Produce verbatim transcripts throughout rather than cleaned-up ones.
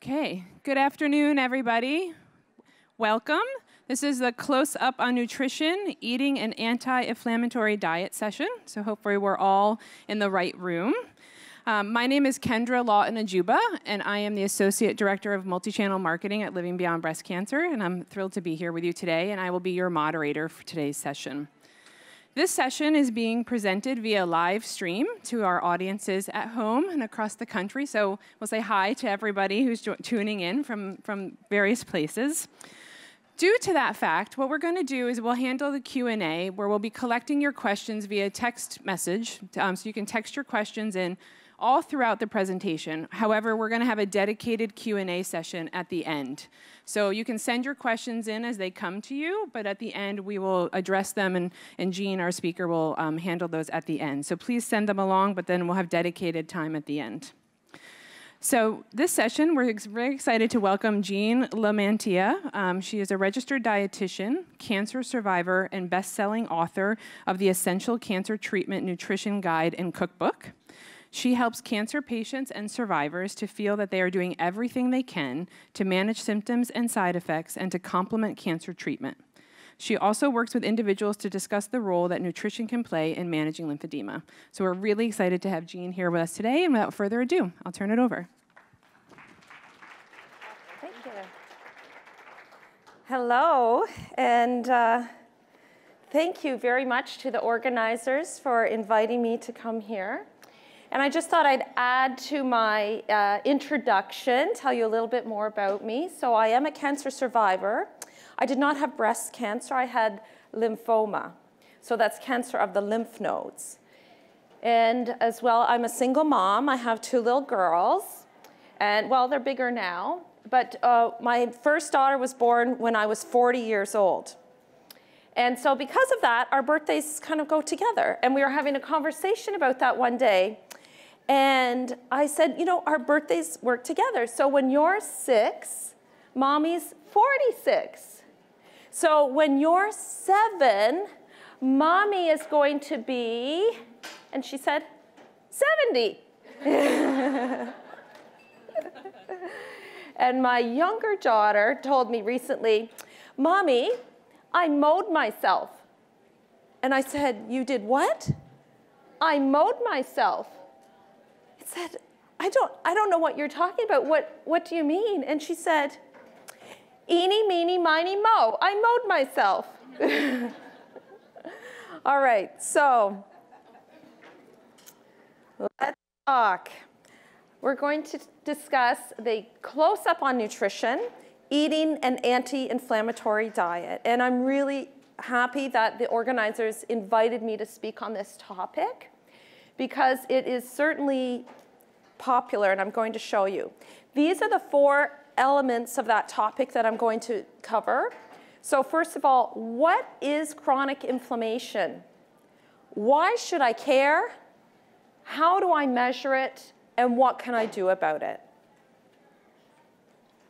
Okay, good afternoon, everybody. Welcome. This is the Close Up on Nutrition, Eating an Anti-Inflammatory Diet session. So hopefully we're all in the right room. Um, my name is Kendra Lawton-Ajuba, and I am the Associate Director of Multichannel Marketing at Living Beyond Breast Cancer, and I'm thrilled to be here with you today, and I will be your moderator for today's session. This session is being presented via live stream to our audiences at home and across the country, so we'll say hi to everybody who's tuning in from, from various places. Due to that fact, what we're going to do is we'll handle the Q and A, where we'll be collecting your questions via text message, um, so you can text your questions in all throughout the presentation. However, we're going to have a dedicated Q and A session at the end. So you can send your questions in as they come to you, but at the end we will address them, and, and Jean, our speaker, will um, handle those at the end. So please send them along, but then we'll have dedicated time at the end. So this session, we're ex very excited to welcome Jean LaMantia. Um, she is a registered dietitian, cancer survivor, and best-selling author of the Essential Cancer Treatment Nutrition Guide and Cookbook. She helps cancer patients and survivors to feel that they are doing everything they can to manage symptoms and side effects and to complement cancer treatment. She also works with individuals to discuss the role that nutrition can play in managing lymphedema. So we're really excited to have Jean here with us today, and without further ado, I'll turn it over. Thank you. Hello, and uh, thank you very much to the organizers for inviting me to come here. And I just thought I'd add to my uh, introduction, tell you a little bit more about me. So I am a cancer survivor. I did not have breast cancer. I had lymphoma. So that's cancer of the lymph nodes. And as well, I'm a single mom. I have two little girls. And well, they're bigger now. But uh, my first daughter was born when I was forty years old. And so because of that, our birthdays kind of go together. And we were having a conversation about that one day. And I said, you know, our birthdays work together. So when you're six, mommy's forty-six. So when you're seven, mommy is going to be, and she said, seventy. And my younger daughter told me recently, Mommy, I mowed myself. And I said, you did what? I mowed myself. said, I don't, I don't know what you're talking about. What, what do you mean? And she said, eeny, meeny, miny, moe. I mowed myself. All right, so let's talk. We're going to discuss the close-up on nutrition, eating an anti-inflammatory diet. And I'm really happy that the organizers invited me to speak on this topic, because it is certainly popular, and I'm going to show you. These are the four elements of that topic that I'm going to cover. So first of all, what is chronic inflammation? Why should I care? How do I measure it? And what can I do about it?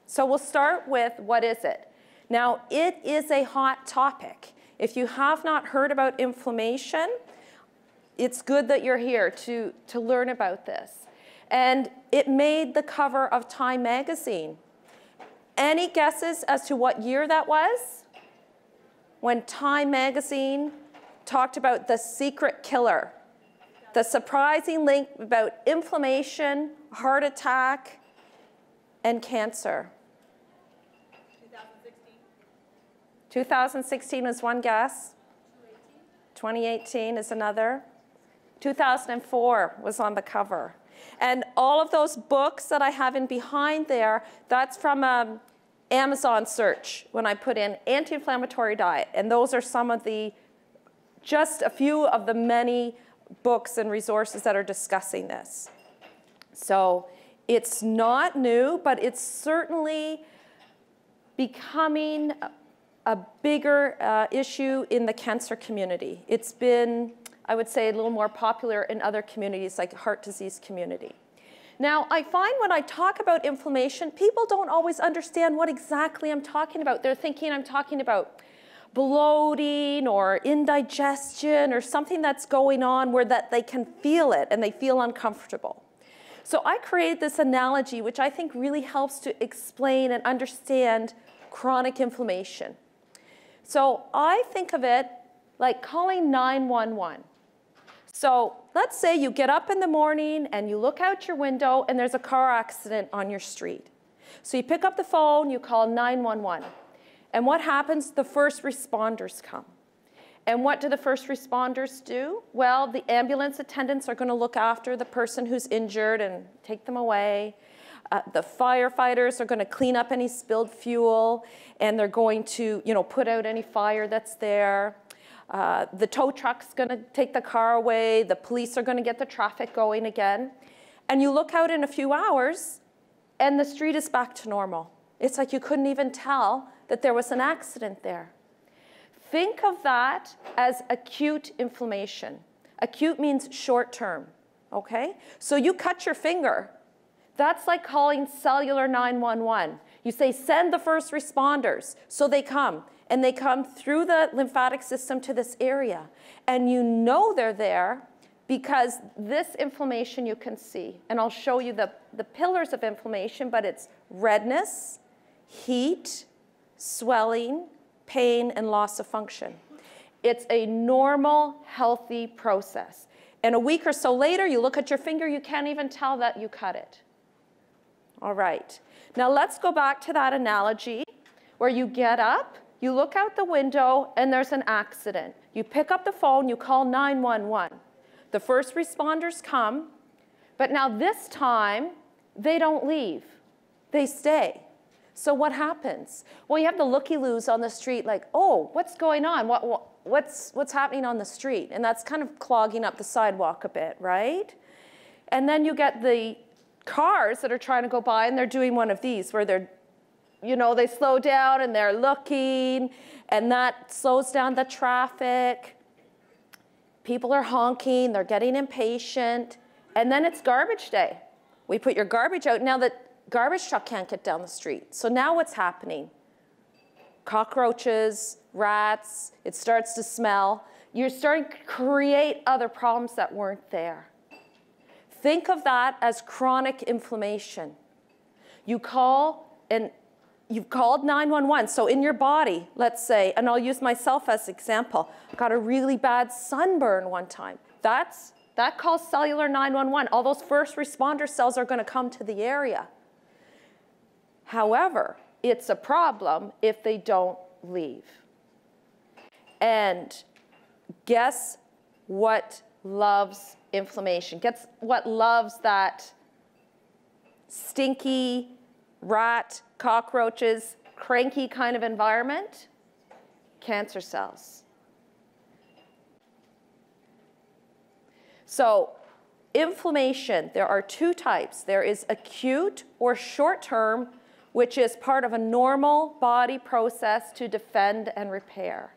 So we'll start with, what is it? Now, it is a hot topic. If you have not heard about inflammation, it's good that you're here to, to learn about this. And it made the cover of Time Magazine. Any guesses as to what year that was? When Time Magazine talked about the secret killer, the surprising link about inflammation, heart attack, and cancer. twenty sixteen. twenty sixteen was one guess. twenty eighteen is another. two thousand four was on the cover. And all of those books that I have in behind there, that's from an Amazon search when I put in anti-inflammatory diet. And those are some of the, just a few of the many books and resources that are discussing this. So it's not new, but it's certainly becoming a bigger uh, issue in the cancer community. It's been, I would say, a little more popular in other communities, like heart disease community. Now, I find when I talk about inflammation, people don't always understand what exactly I'm talking about. They're thinking I'm talking about bloating or indigestion or something that's going on where that they can feel it and they feel uncomfortable. So I created this analogy, which I think really helps to explain and understand chronic inflammation. So I think of it like calling nine one one. So let's say you get up in the morning and you look out your window and there's a car accident on your street. So you pick up the phone, you call nine one one. And what happens? The first responders come. And what do the first responders do? Well, the ambulance attendants are going to look after the person who's injured and take them away. Uh, the firefighters are going to clean up any spilled fuel, and they're going to, you know, put out any fire that's there. Uh, the tow truck's going to take the car away. The police are going to get the traffic going again. And you look out in a few hours, and the street is back to normal. It's like you couldn't even tell that there was an accident there. Think of that as acute inflammation. Acute means short term, okay? So you cut your finger. That's like calling cellular nine one one. You say, send the first responders. So they come, and they come through the lymphatic system to this area. And you know they're there because this inflammation you can see. And I'll show you the, the pillars of inflammation, but it's redness, heat, swelling, pain, and loss of function. It's a normal, healthy process. And a week or so later, you look at your finger, you can't even tell that you cut it. All right. Now let's go back to that analogy where you get up, you look out the window, and there's an accident. You pick up the phone, you call nine one one. The first responders come, but now this time, they don't leave. They stay. So what happens? Well, you have the looky-loos on the street like, oh, what's going on? What, what, what's, what's happening on the street? And that's kind of clogging up the sidewalk a bit, right? And then you get the cars that are trying to go by, and they're doing one of these where they're, you know, they slow down and they're looking, and that slows down the traffic. People are honking, they're getting impatient, and then it's garbage day. We put your garbage out. Now that garbage truck can't get down the street. So now what's happening? Cockroaches, rats, it starts to smell. You're starting to create other problems that weren't there. Think of that as chronic inflammation. You call, and you've called nine one one. So in your body, let's say, and I'll use myself as an example, I got a really bad sunburn one time. That's, that calls cellular nine one one. All those first responder cells are going to come to the area. However, it's a problem if they don't leave. And guess what loves inflammation? Guess what loves that stinky, rat, cockroaches, cranky kind of environment? Cancer cells. So inflammation, there are two types. There is acute or short-term, which is part of a normal body process to defend and repair.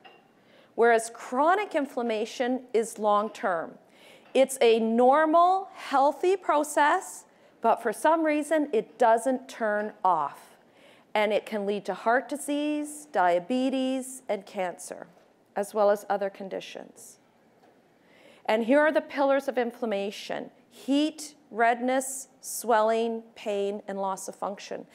Whereas chronic inflammation is long-term. It's a normal, healthy process, but for some reason, it doesn't turn off. And it can lead to heart disease, diabetes, and cancer, as well as other conditions. And here are the pillars of inflammation: heat, redness, swelling, pain, and loss of function.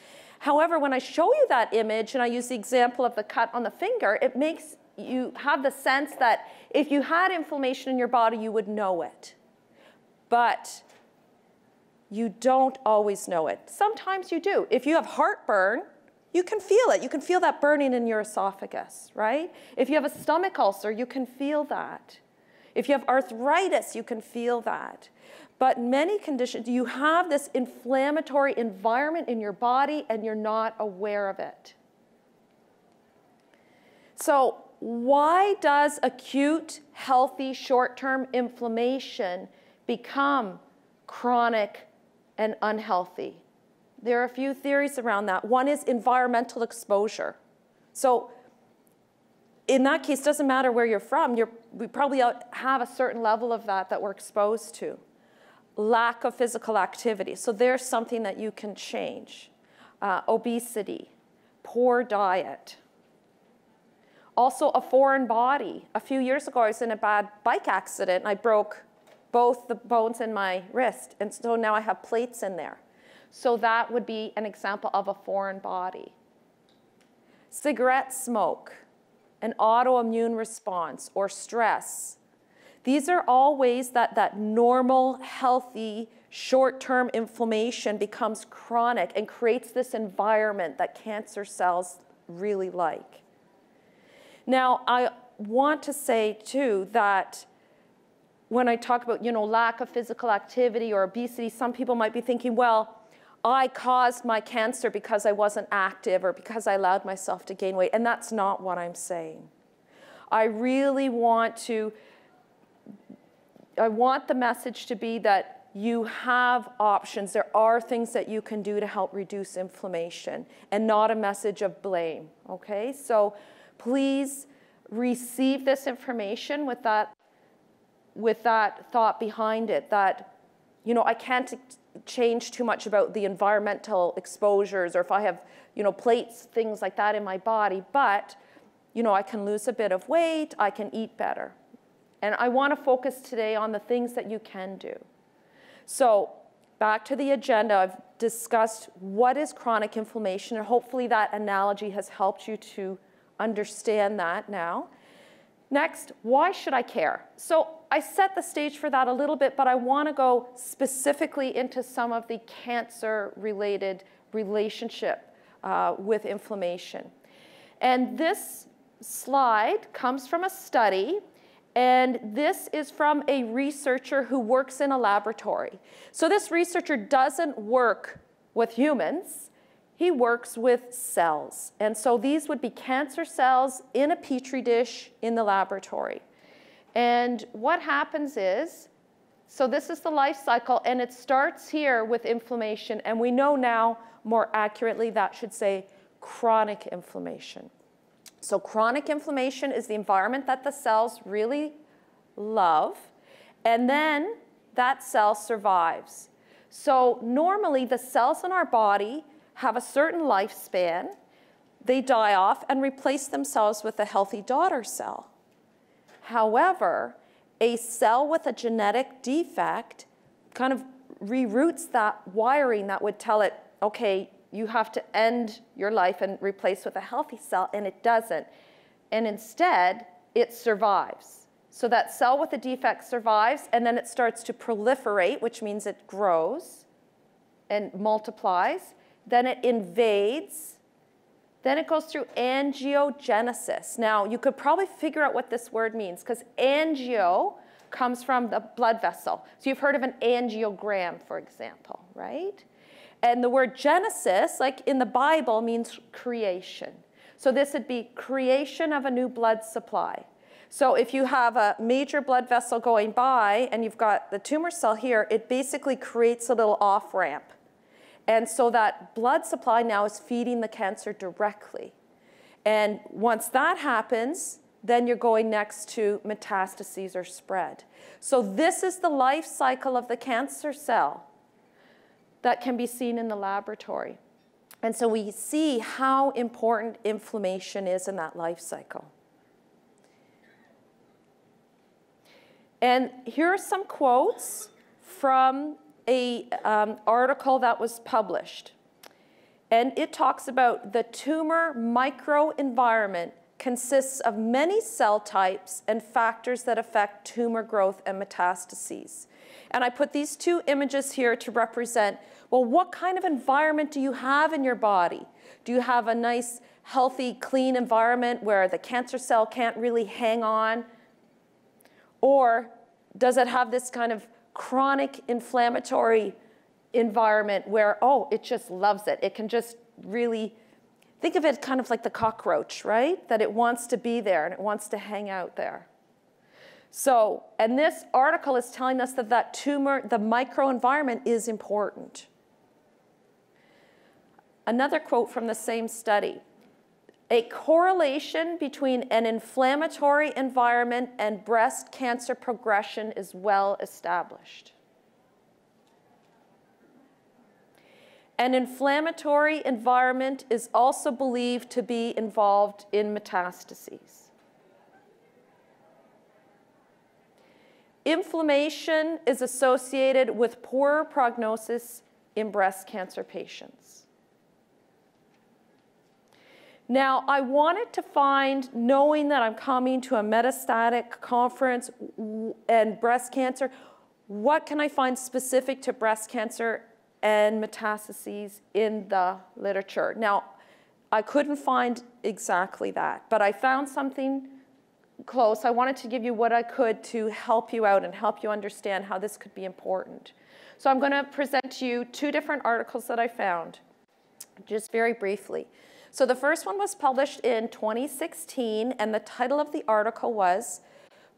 However, when I show you that image, and I use the example of the cut on the finger, it makes you have the sense that if you had inflammation in your body, you would know it. But you don't always know it. Sometimes you do. If you have heartburn, you can feel it. You can feel that burning in your esophagus, right? If you have a stomach ulcer, you can feel that. If you have arthritis, you can feel that. But many conditions, you have this inflammatory environment in your body and you're not aware of it. So why does acute, healthy, short-term inflammation become chronic and unhealthy? There are a few theories around that. One is environmental exposure. So in that case, it doesn't matter where you're from. You're, we probably have a certain level of that that we're exposed to. Lack of physical activity. So there's something that you can change. Uh, obesity, poor diet. Also a foreign body. A few years ago, I was in a bad bike accident and I broke both the bones in my wrist. And so now I have plates in there. So that would be an example of a foreign body. Cigarette smoke, an autoimmune response, or stress. These are all ways that that normal, healthy, short-term inflammation becomes chronic and creates this environment that cancer cells really like. Now, I want to say, too, that when I talk about, you know, lack of physical activity or obesity, some people might be thinking, well, I caused my cancer because I wasn't active or because I allowed myself to gain weight, and that's not what I'm saying. I really want to, I want the message to be that you have options. There are things that you can do to help reduce inflammation, and not a message of blame, okay? So please receive this information with that, with that thought behind it, that, you know, I can't change too much about the environmental exposures or if I have, you know, plates, things like that in my body, but, you know, I can lose a bit of weight, I can eat better. And I want to focus today on the things that you can do. So back to the agenda, I've discussed what is chronic inflammation, and hopefully that analogy has helped you to understand that now. Next, why should I care? So I set the stage for that a little bit, but I want to go specifically into some of the cancer-related relationship uh, with inflammation. And this slide comes from a study. And this is from a researcher who works in a laboratory. So this researcher doesn't work with humans. He works with cells. And so these would be cancer cells in a petri dish in the laboratory. And what happens is, so this is the life cycle, and it starts here with inflammation. And we know now, more accurately, that should say chronic inflammation. So chronic inflammation is the environment that the cells really love, and then that cell survives. So normally the cells in our body have a certain lifespan. They die off and replace themselves with a healthy daughter cell. However, a cell with a genetic defect kind of reroutes that wiring that would tell it, okay, you have to end your life and replace with a healthy cell, and it doesn't. And instead, it survives. So that cell with the defect survives, and then it starts to proliferate, which means it grows and multiplies. Then it invades. Then it goes through angiogenesis. Now, you could probably figure out what this word means, because angio comes from the blood vessel. So you've heard of an angiogram, for example, right? And the word Genesis, like in the Bible, means creation. So this would be creation of a new blood supply. So if you have a major blood vessel going by and you've got the tumor cell here, it basically creates a little off-ramp. And so that blood supply now is feeding the cancer directly. And once that happens, then you're going next to metastases or spread. So this is the life cycle of the cancer cell that can be seen in the laboratory. And so we see how important inflammation is in that life cycle. And here are some quotes from an um, article that was published. And it talks about the tumor microenvironment consists of many cell types and factors that affect tumor growth and metastases. And I put these two images here to represent, well, what kind of environment do you have in your body? Do you have a nice, healthy, clean environment where the cancer cell can't really hang on? Or does it have this kind of chronic inflammatory environment where, oh, it just loves it. It can just really, think of it kind of like the cockroach, right? That it wants to be there and it wants to hang out there. So, and this article is telling us that that tumor, the microenvironment is important. Another quote from the same study. A correlation between an inflammatory environment and breast cancer progression is well established. An inflammatory environment is also believed to be involved in metastases. Inflammation is associated with poorer prognosis in breast cancer patients. Now, I wanted to find, knowing that I'm coming to a metastatic conference and breast cancer, what can I find specific to breast cancer and metastases in the literature? Now, I couldn't find exactly that, but I found something close. I wanted to give you what I could to help you out and help you understand how this could be important. So I'm going to present to you two different articles that I found, just very briefly. So the first one was published in twenty sixteen, and the title of the article was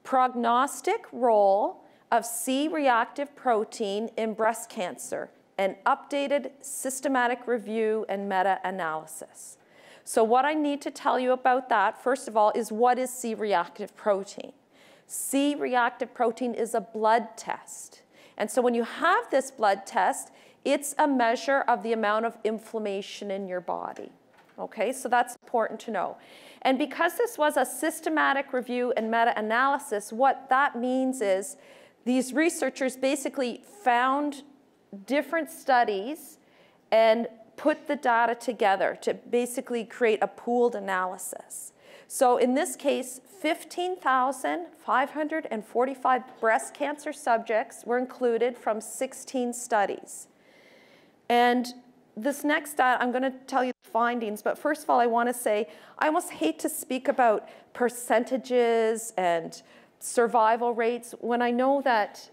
Prognostic Role of C-Reactive Protein in Breast Cancer, an Updated Systematic Review and Meta-Analysis. So what I need to tell you about that, first of all, is what is C-reactive protein? C-reactive protein is a blood test. And so when you have this blood test, it's a measure of the amount of inflammation in your body. Okay, so that's important to know. And because this was a systematic review and meta-analysis, what that means is these researchers basically found different studies and put the data together to basically create a pooled analysis. So in this case, fifteen thousand five hundred forty-five breast cancer subjects were included from sixteen studies. And this next data, I'm going to tell you the findings, but first of all, I want to say I almost hate to speak about percentages and survival rates when I know that,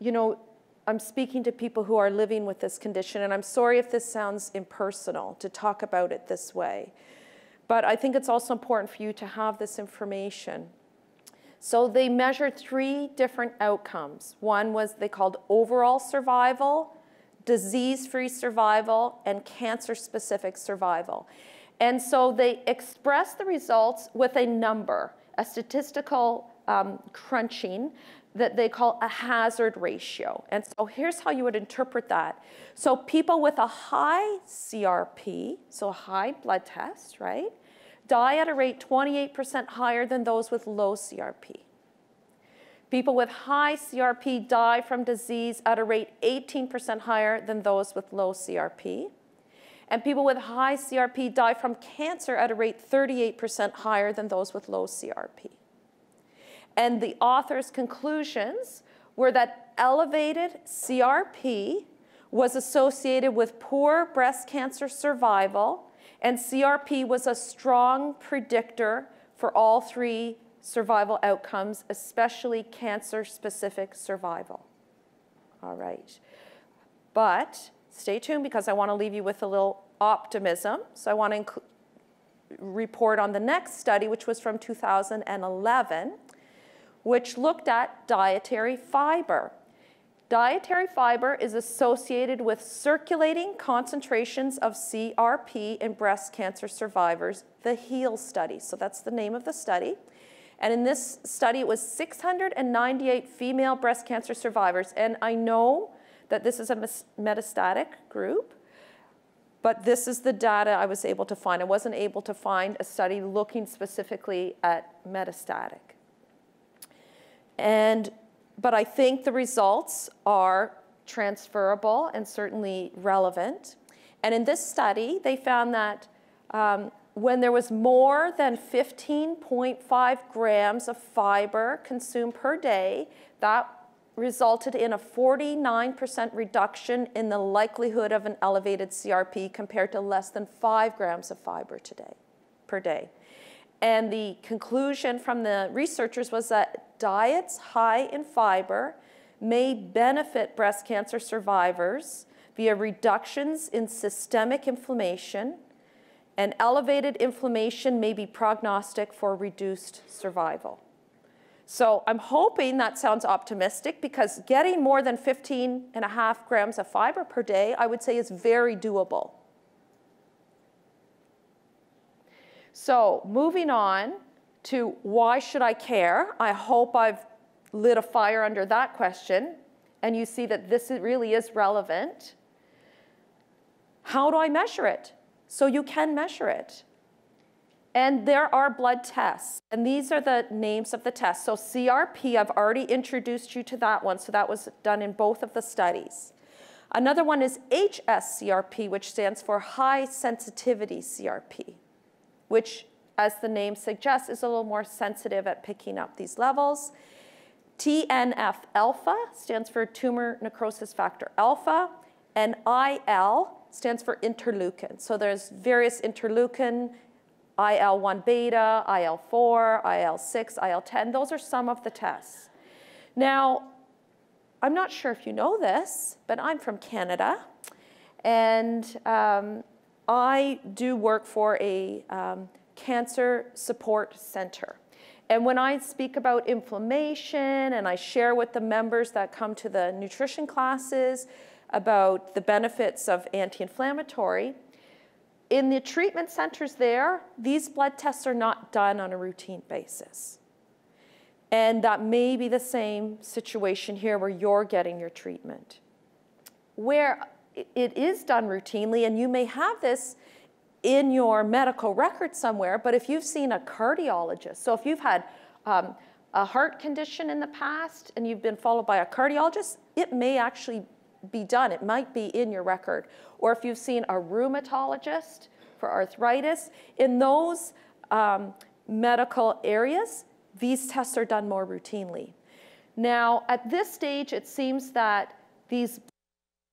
you know, I'm speaking to people who are living with this condition, and I'm sorry if this sounds impersonal to talk about it this way, but I think it's also important for you to have this information. So they measured three different outcomes. One was they called overall survival, disease-free survival, and cancer-specific survival. And so they expressed the results with a number, a statistical um, crunching that they call a hazard ratio. And so here's how you would interpret that. So people with a high C R P, so a high blood test, right, die at a rate twenty-eight percent higher than those with low C R P. People with high C R P die from disease at a rate eighteen percent higher than those with low C R P. And people with high C R P die from cancer at a rate thirty-eight percent higher than those with low C R P. And the author's conclusions were that elevated C R P was associated with poor breast cancer survival, and C R P was a strong predictor for all three survival outcomes, especially cancer-specific survival. All right. But stay tuned, because I want to leave you with a little optimism. So I want to report on the next study, which was from two thousand eleven, which looked at dietary fiber. Dietary fiber is associated with circulating concentrations of C R P in breast cancer survivors, the HEAL study. So that's the name of the study. And in this study, it was six hundred ninety-eight female breast cancer survivors. And I know that this is a metastatic group, but this is the data I was able to find. I wasn't able to find a study looking specifically at metastatic. And, but I think the results are transferable and certainly relevant. And in this study, they found that um, when there was more than fifteen point five grams of fiber consumed per day, that resulted in a forty-nine percent reduction in the likelihood of an elevated C R P compared to less than five grams of fiber today, per day. And the conclusion from the researchers was that diets high in fiber may benefit breast cancer survivors via reductions in systemic inflammation, and elevated inflammation may be prognostic for reduced survival. So I'm hoping that sounds optimistic, because getting more than fifteen and a half grams of fiber per day, I would say, is very doable. So moving on to why should I care? I hope I've lit a fire under that question, and you see that this really is relevant. How do I measure it? So you can measure it. And there are blood tests, and these are the names of the tests. So C R P, I've already introduced you to that one, so that was done in both of the studies. Another one is H S C R P, which stands for high sensitivity C R P, which, as the name suggests, is a little more sensitive at picking up these levels. T N F alpha stands for tumor necrosis factor alpha, and I L stands for interleukin. So there's various interleukin, I L one beta, I L four, I L six, I L ten. Those are some of the tests. Now, I'm not sure if you know this, but I'm from Canada, and um, I do work for a um, cancer support center. And when I speak about inflammation and I share with the members that come to the nutrition classes about the benefits of anti-inflammatory, in the treatment centers there, these blood tests are not done on a routine basis. And that may be the same situation here where you're getting your treatment. Where it is done routinely, and you may have this in your medical record somewhere, but if you've seen a cardiologist, so if you've had um, a heart condition in the past and you've been followed by a cardiologist, it may actually be done. It might be in your record. Or if you've seen a rheumatologist for arthritis, in those um, medical areas, these tests are done more routinely. Now, at this stage, it seems that these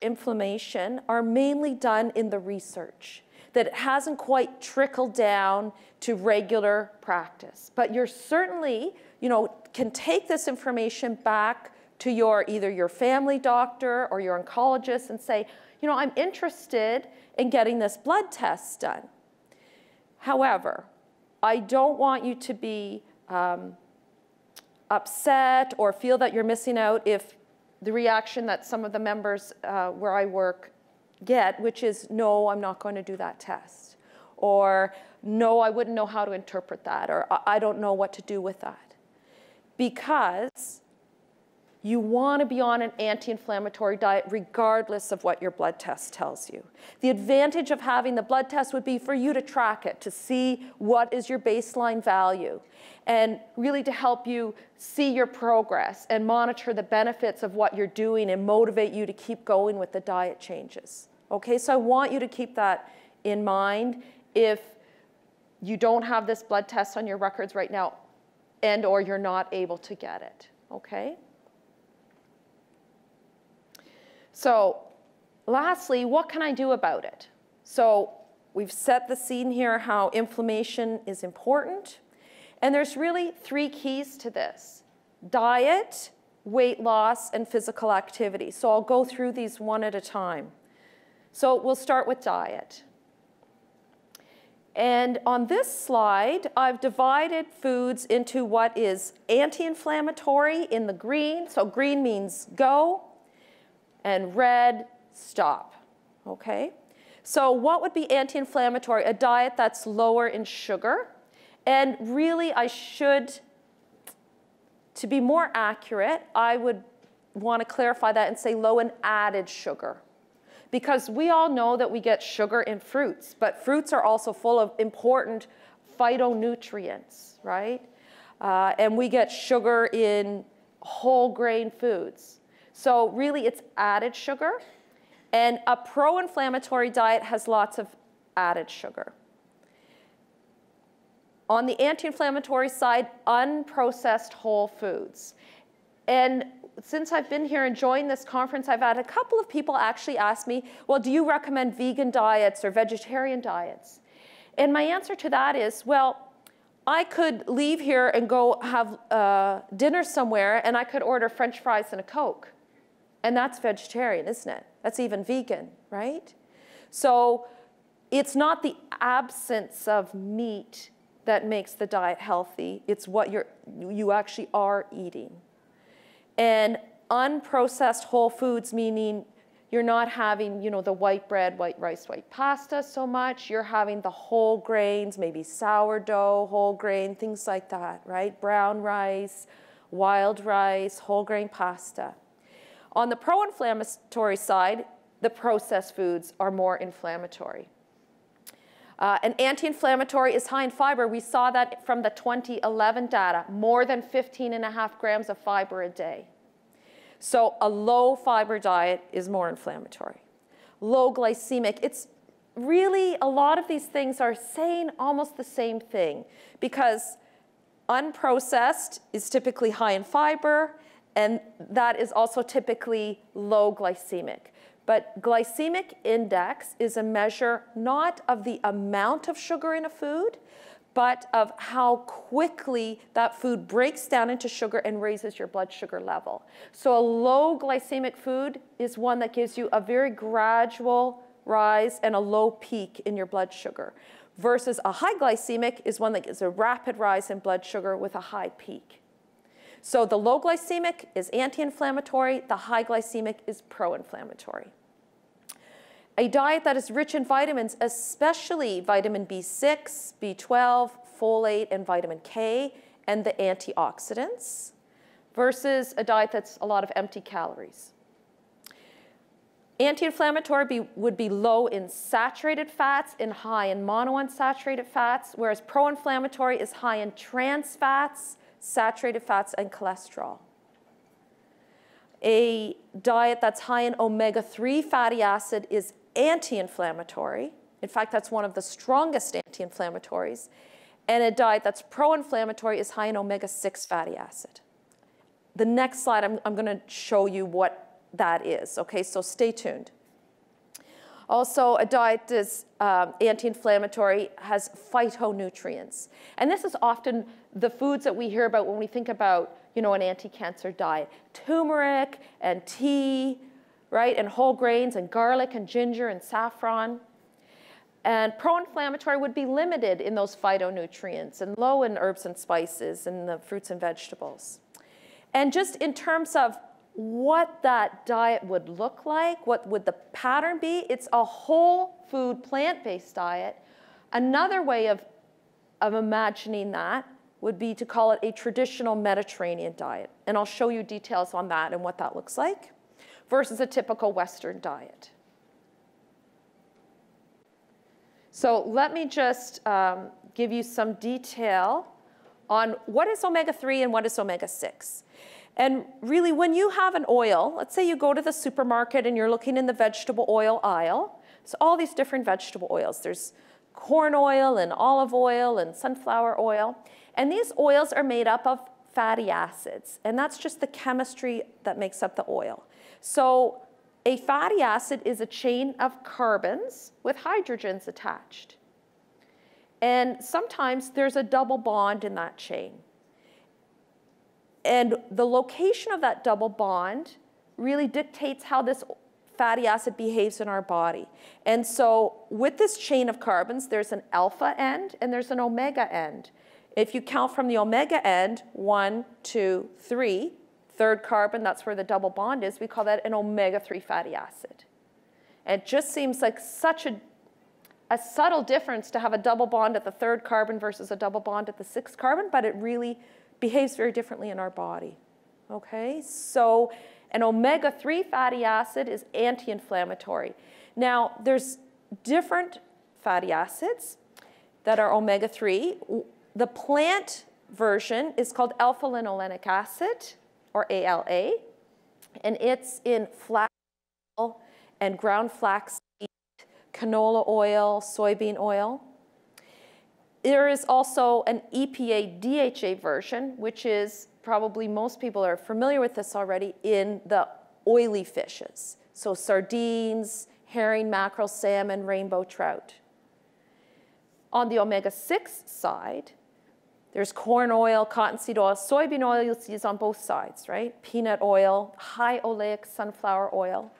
inflammation are mainly done in the research, that it hasn't quite trickled down to regular practice. But you're certainly, you know, can take this information back to your either your family doctor or your oncologist and say, you know, I'm interested in getting this blood test done. However, I don't want you to be um, upset or feel that you're missing out if the reaction that some of the members uh, where I work get, which is, no, I'm not going to do that test, or no, I wouldn't know how to interpret that, or I don't know what to do with that. Because you want to be on an anti-inflammatory diet regardless of what your blood test tells you. The advantage of having the blood test would be for you to track it, to see what is your baseline value, and really to help you see your progress and monitor the benefits of what you're doing and motivate you to keep going with the diet changes. Okay, so I want you to keep that in mind if you don't have this blood test on your records right now and or you're not able to get it, okay? So lastly, what can I do about it? So we've set the scene here how inflammation is important. And there's really three keys to this: diet, weight loss, and physical activity. So I'll go through these one at a time. So we'll start with diet. And on this slide, I've divided foods into what is anti-inflammatory in the green. So green means go, and red, stop, okay? So what would be anti-inflammatory? A diet that's lower in sugar. And really, I should, to be more accurate, I would want to clarify that and say low in added sugar. Because we all know that we get sugar in fruits, but fruits are also full of important phytonutrients, right? Uh, and we get sugar in whole grain foods. So really, it's added sugar, and a pro-inflammatory diet has lots of added sugar. On the anti-inflammatory side, unprocessed whole foods. And since I've been here enjoying this conference, I've had a couple of people actually ask me, well, do you recommend vegan diets or vegetarian diets? And my answer to that is, well, I could leave here and go have uh, dinner somewhere, and I could order French fries and a Coke. And that's vegetarian, isn't it? That's even vegan, right? So it's not the absence of meat that makes the diet healthy. It's what you're, you actually are eating. And unprocessed whole foods, meaning you're not having, you know, the white bread, white rice, white pasta so much. You're having the whole grains, maybe sourdough, whole grain, things like that, right? Brown rice, wild rice, whole grain pasta. On the pro-inflammatory side, the processed foods are more inflammatory. Uh, an anti-inflammatory is high in fiber. We saw that from the twenty eleven data, more than fifteen and a half grams of fiber a day. So a low fiber diet is more inflammatory. Low glycemic, it's really, a lot of these things are saying almost the same thing, because unprocessed is typically high in fiber, and that is also typically low glycemic. But glycemic index is a measure not of the amount of sugar in a food, but of how quickly that food breaks down into sugar and raises your blood sugar level. So a low glycemic food is one that gives you a very gradual rise and a low peak in your blood sugar, versus a high glycemic is one that gives a rapid rise in blood sugar with a high peak. So the low glycemic is anti-inflammatory, the high glycemic is pro-inflammatory. A diet that is rich in vitamins, especially vitamin B six, B twelve, folate, and vitamin K, and the antioxidants, versus a diet that's a lot of empty calories. Anti-inflammatory would be low in saturated fats and high in monounsaturated fats, whereas pro-inflammatory is high in trans fats, saturated fats, and cholesterol. A diet that's high in omega three fatty acid is anti-inflammatory. In fact, that's one of the strongest anti-inflammatories. And a diet that's pro-inflammatory is high in omega six fatty acid. The next slide, I'm, I'm going to show you what that is. Okay, so stay tuned. Also, a diet that's um, anti-inflammatory has phytonutrients. And this is often the foods that we hear about when we think about, you know, an anti-cancer diet. Turmeric and tea, right, and whole grains and garlic and ginger and saffron. And pro-inflammatory would be limited in those phytonutrients and low in herbs and spices and the fruits and vegetables. And just in terms of what that diet would look like, what would the pattern be? It's a whole food, plant-based diet. Another way of, of imagining that would be to call it a traditional Mediterranean diet. And I'll show you details on that and what that looks like, versus a typical Western diet. So let me just um, give you some detail on what is omega three and what is omega six. And really, when you have an oil, let's say you go to the supermarket and you're looking in the vegetable oil aisle, so all these different vegetable oils. There's corn oil and olive oil and sunflower oil. And these oils are made up of fatty acids, and that's just the chemistry that makes up the oil. So a fatty acid is a chain of carbons with hydrogens attached. And sometimes there's a double bond in that chain. And the location of that double bond really dictates how this fatty acid behaves in our body. And so with this chain of carbons, there's an alpha end and there's an omega end. If you count from the omega end, one, two, three, third carbon, that's where the double bond is, we call that an omega three fatty acid. And it just seems like such a, a subtle difference to have a double bond at the third carbon versus a double bond at the sixth carbon, but it really behaves very differently in our body, okay? So an omega three fatty acid is anti-inflammatory. Now, there's different fatty acids that are omega three. The plant version is called alpha-linolenic acid, or A L A, and it's in flax oil and ground flax seed, canola oil, soybean oil. There is also an E P A D H A version, which is probably most people are familiar with this already, in the oily fishes. So sardines, herring, mackerel, salmon, rainbow trout. On the omega six side, there's corn oil, cottonseed oil, soybean oil, you'll see is on both sides, right? Peanut oil, high oleic sunflower oil,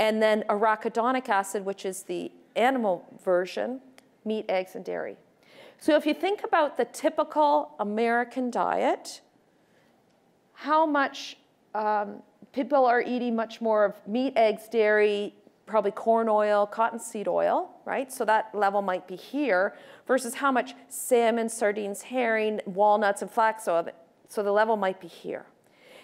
and then arachidonic acid, which is the animal version, meat, eggs, and dairy. So if you think about the typical American diet, how much um, people are eating much more of meat, eggs, dairy, probably corn oil, cottonseed oil, right? So that level might be here, versus how much salmon, sardines, herring, walnuts, and flax oil. So the level might be here.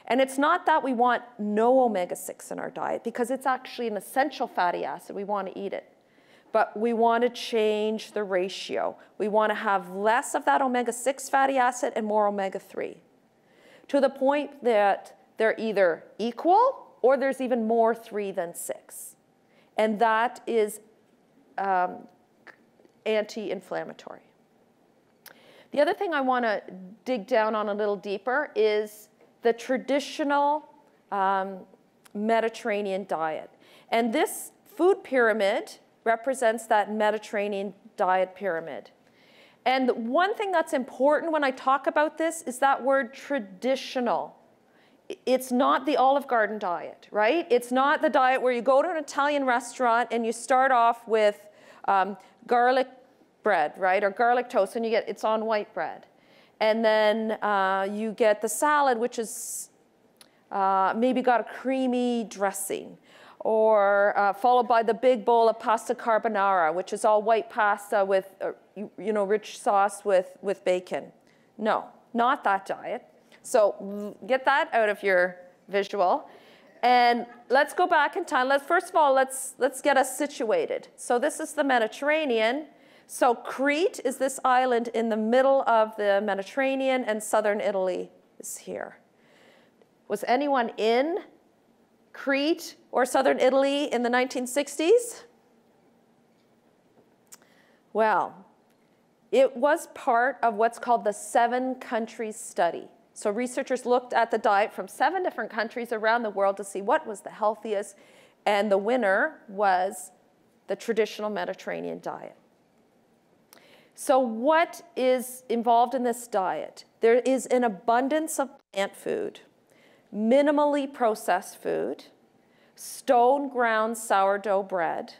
And it's not that we want no omega six in our diet, because it's actually an essential fatty acid. We want to eat it. but we want to change the ratio. We want to have less of that omega six fatty acid and more omega three, to the point that they're either equal or there's even more three than six. And that is um, anti-inflammatory. The other thing I want to dig down on a little deeper is the traditional um, Mediterranean diet. And this food pyramid represents that Mediterranean diet pyramid. And one thing that's important when I talk about this is that word traditional. It's not the Olive Garden diet, right? It's not the diet where you go to an Italian restaurant and you start off with um, garlic bread, right, or garlic toast, and you get, it's on white bread. And then uh, you get the salad, which is uh, maybe got a creamy dressing, or uh, followed by the big bowl of pasta carbonara, which is all white pasta with, uh, you, you know, rich sauce with, with bacon. No, not that diet. So get that out of your visual. And let's go back in time. Let's, first of all, let's, let's get us situated. So this is the Mediterranean. So Crete is this island in the middle of the Mediterranean, and southern Italy is here. Was anyone in Crete or southern Italy in the nineteen sixties? Well, it was part of what's called the Seven Countries Study. So researchers looked at the diet from seven different countries around the world to see what was the healthiest, and the winner was the traditional Mediterranean diet. So what is involved in this diet? There is an abundance of plant food, minimally processed food, stone-ground sourdough bread.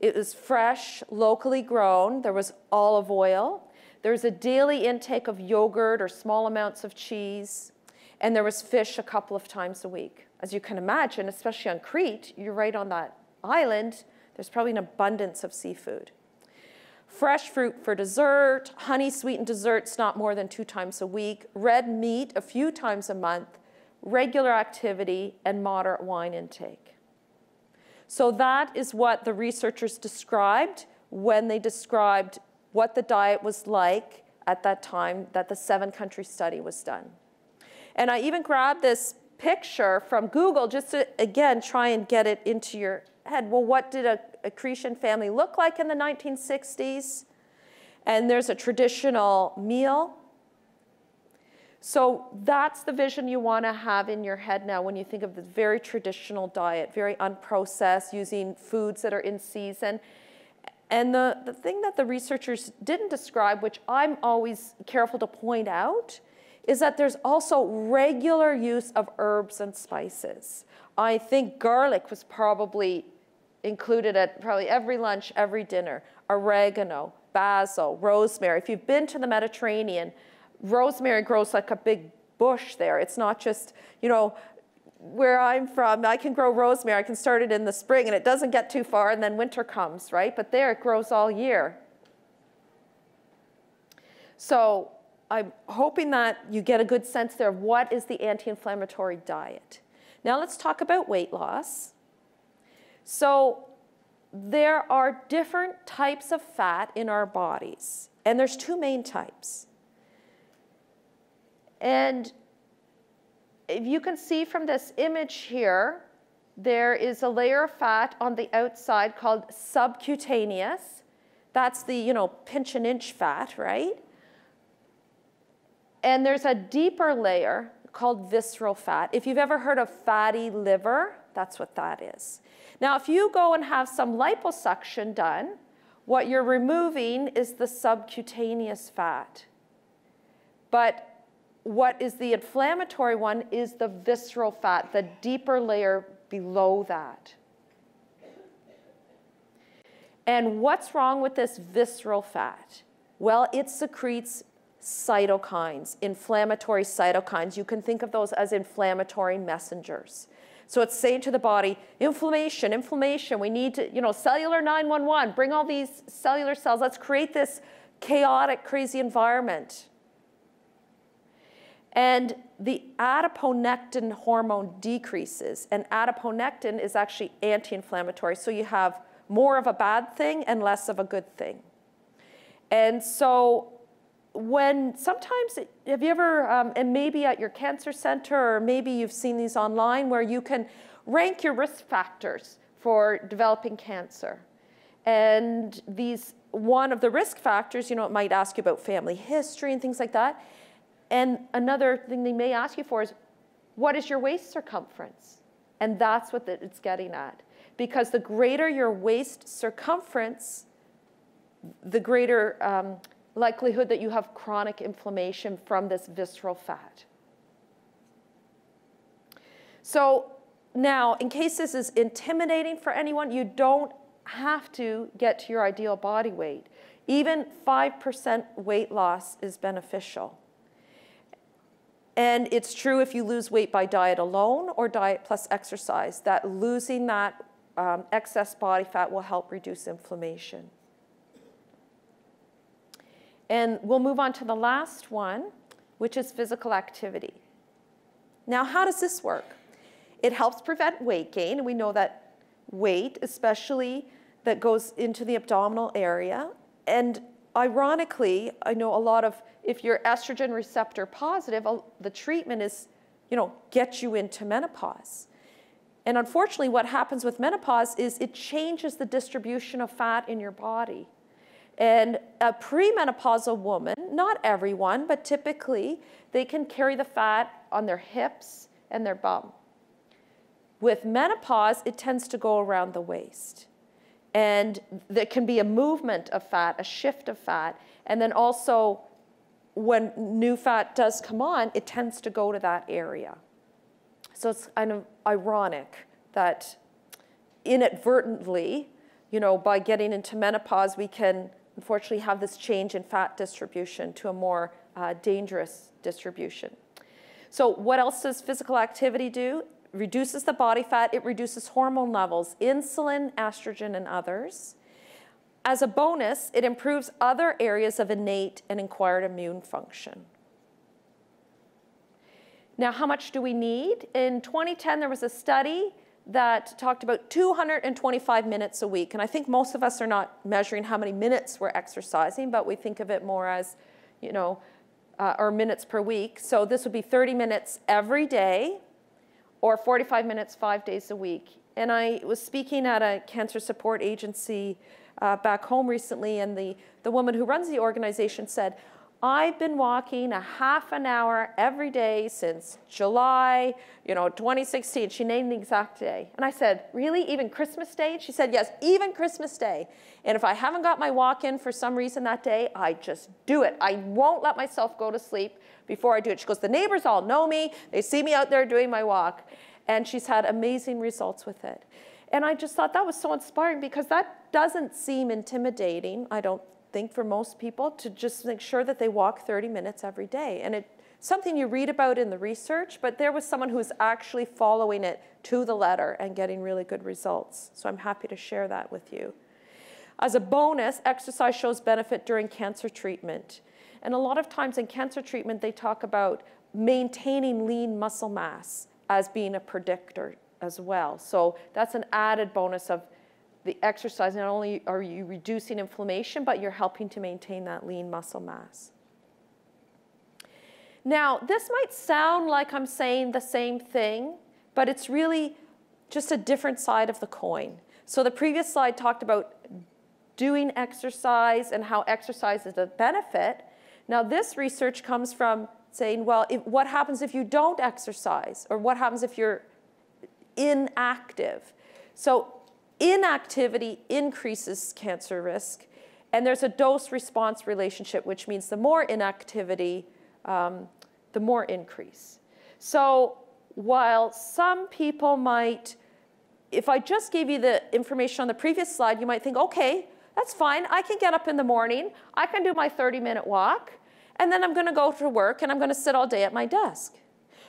It was fresh, locally grown. There was olive oil. There's a daily intake of yogurt or small amounts of cheese. And there was fish a couple of times a week. As you can imagine, especially on Crete, you're right on that island, there's probably an abundance of seafood. Fresh fruit for dessert, honey-sweetened desserts not more than two times a week, red meat a few times a month, regular activity, and moderate wine intake. So that is what the researchers described when they described what the diet was like at that time that the seven-country study was done. And I even grabbed this picture from Google just to, again, try and get it into your head. Well, what did a, a Cretan family look like in the nineteen sixties? And there's a traditional meal. So that's the vision you want to have in your head now when you think of the very traditional diet, very unprocessed, using foods that are in season. And the, the thing that the researchers didn't describe, which I'm always careful to point out, is that there's also regular use of herbs and spices. I think garlic was probably included at probably every lunch, every dinner. Oregano, basil, rosemary. If you've been to the Mediterranean, rosemary grows like a big bush there. It's not just, you know, where I'm from, I can grow rosemary. I can start it in the spring, and it doesn't get too far, and then winter comes, right? But there, it grows all year. So I'm hoping that you get a good sense there of what is the anti-inflammatory diet. Now let's talk about weight loss. So there are different types of fat in our bodies, and there's two main types. And if you can see from this image here, there is a layer of fat on the outside called subcutaneous. That's the, you know, pinch an inch fat, right? And there's a deeper layer called visceral fat. If you've ever heard of fatty liver, that's what that is. Now, if you go and have some liposuction done, what you're removing is the subcutaneous fat. But what is the inflammatory one is the visceral fat, the deeper layer below that. And what's wrong with this visceral fat? Well, it secretes cytokines, inflammatory cytokines. You can think of those as inflammatory messengers. So it's saying to the body, inflammation, inflammation, we need to, you know, cellular nine one one, bring all these cellular cells, let's create this chaotic, crazy environment. And the adiponectin hormone decreases, and adiponectin is actually anti-inflammatory. So you have more of a bad thing and less of a good thing. And so when sometimes, have you ever, um, and maybe at your cancer center, or maybe you've seen these online, where you can rank your risk factors for developing cancer. And these, one of the risk factors, you know, it might ask you about family history and things like that. And another thing they may ask you for is, what is your waist circumference? And that's what it's getting at. Because the greater your waist circumference, the greater um, likelihood that you have chronic inflammation from this visceral fat. So now, in case this is intimidating for anyone, you don't have to get to your ideal body weight. Even five percent weight loss is beneficial. And it's true if you lose weight by diet alone or diet plus exercise, that losing that um, excess body fat will help reduce inflammation. And we'll move on to the last one, which is physical activity. Now, how does this work? It helps prevent weight gain. We know that weight, especially that goes into the abdominal area, and ironically, I know a lot of, if you're estrogen receptor positive, the treatment is, you know, get you into menopause. And unfortunately, what happens with menopause is it changes the distribution of fat in your body. And a premenopausal woman, not everyone, but typically, they can carry the fat on their hips and their bum. With menopause, it tends to go around the waist. And there can be a movement of fat, a shift of fat. And then also, when new fat does come on, it tends to go to that area. So it's kind of ironic that inadvertently, you know, by getting into menopause, we can unfortunately have this change in fat distribution to a more uh, dangerous distribution. So what else does physical activity do? Reduces the body fat, it reduces hormone levels, insulin, estrogen, and others. As a bonus, it improves other areas of innate and acquired immune function. Now, how much do we need? In twenty ten, there was a study that talked about two hundred twenty-five minutes a week. And I think most of us are not measuring how many minutes we're exercising, but we think of it more as, you know, uh, or minutes per week. So this would be thirty minutes every day, or forty-five minutes, five days a week. And I was speaking at a cancer support agency uh, back home recently, and the, the woman who runs the organization said, I've been walking a half an hour every day since July, you know, twenty sixteen. She named the exact day. And I said, really, even Christmas Day? And she said, yes, even Christmas Day. And if I haven't got my walk in for some reason that day, I just do it. I won't let myself go to sleep before I do it. She goes, the neighbors all know me. They see me out there doing my walk. And she's had amazing results with it. And I just thought that was so inspiring, because that doesn't seem intimidating, I don't think, for most people, to just make sure that they walk thirty minutes every day. And it's something you read about in the research, but there was someone who's actually following it to the letter and getting really good results. So I'm happy to share that with you. As a bonus, exercise shows benefit during cancer treatment. And a lot of times in cancer treatment, they talk about maintaining lean muscle mass as being a predictor as well. So that's an added bonus of the exercise. Not only are you reducing inflammation, but you're helping to maintain that lean muscle mass. Now, this might sound like I'm saying the same thing, but it's really just a different side of the coin. So the previous slide talked about doing exercise and how exercise is a benefit. Now, this research comes from saying, well, if, what happens if you don't exercise? Or what happens if you're inactive? So inactivity increases cancer risk. And there's a dose-response relationship, which means the more inactivity, um, the more increase. So while some people might, if I just gave you the information on the previous slide, you might think, OK, that's fine. I can get up in the morning. I can do my thirty-minute walk. And then I'm going to go to work, and I'm going to sit all day at my desk.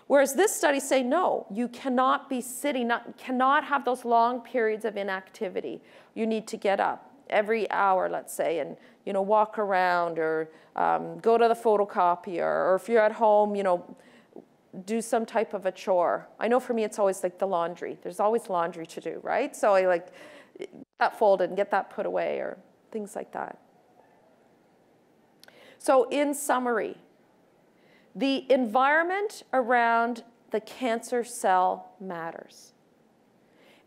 Whereas this study say, no, you cannot be sitting, not, cannot have those long periods of inactivity. You need to get up every hour, let's say, and you know, walk around, or um, go to the photocopier, or if you're at home, you know, do some type of a chore. I know for me, it's always like the laundry. There's always laundry to do, right? So I like that folded and get that put away, or things like that. So in summary, the environment around the cancer cell matters.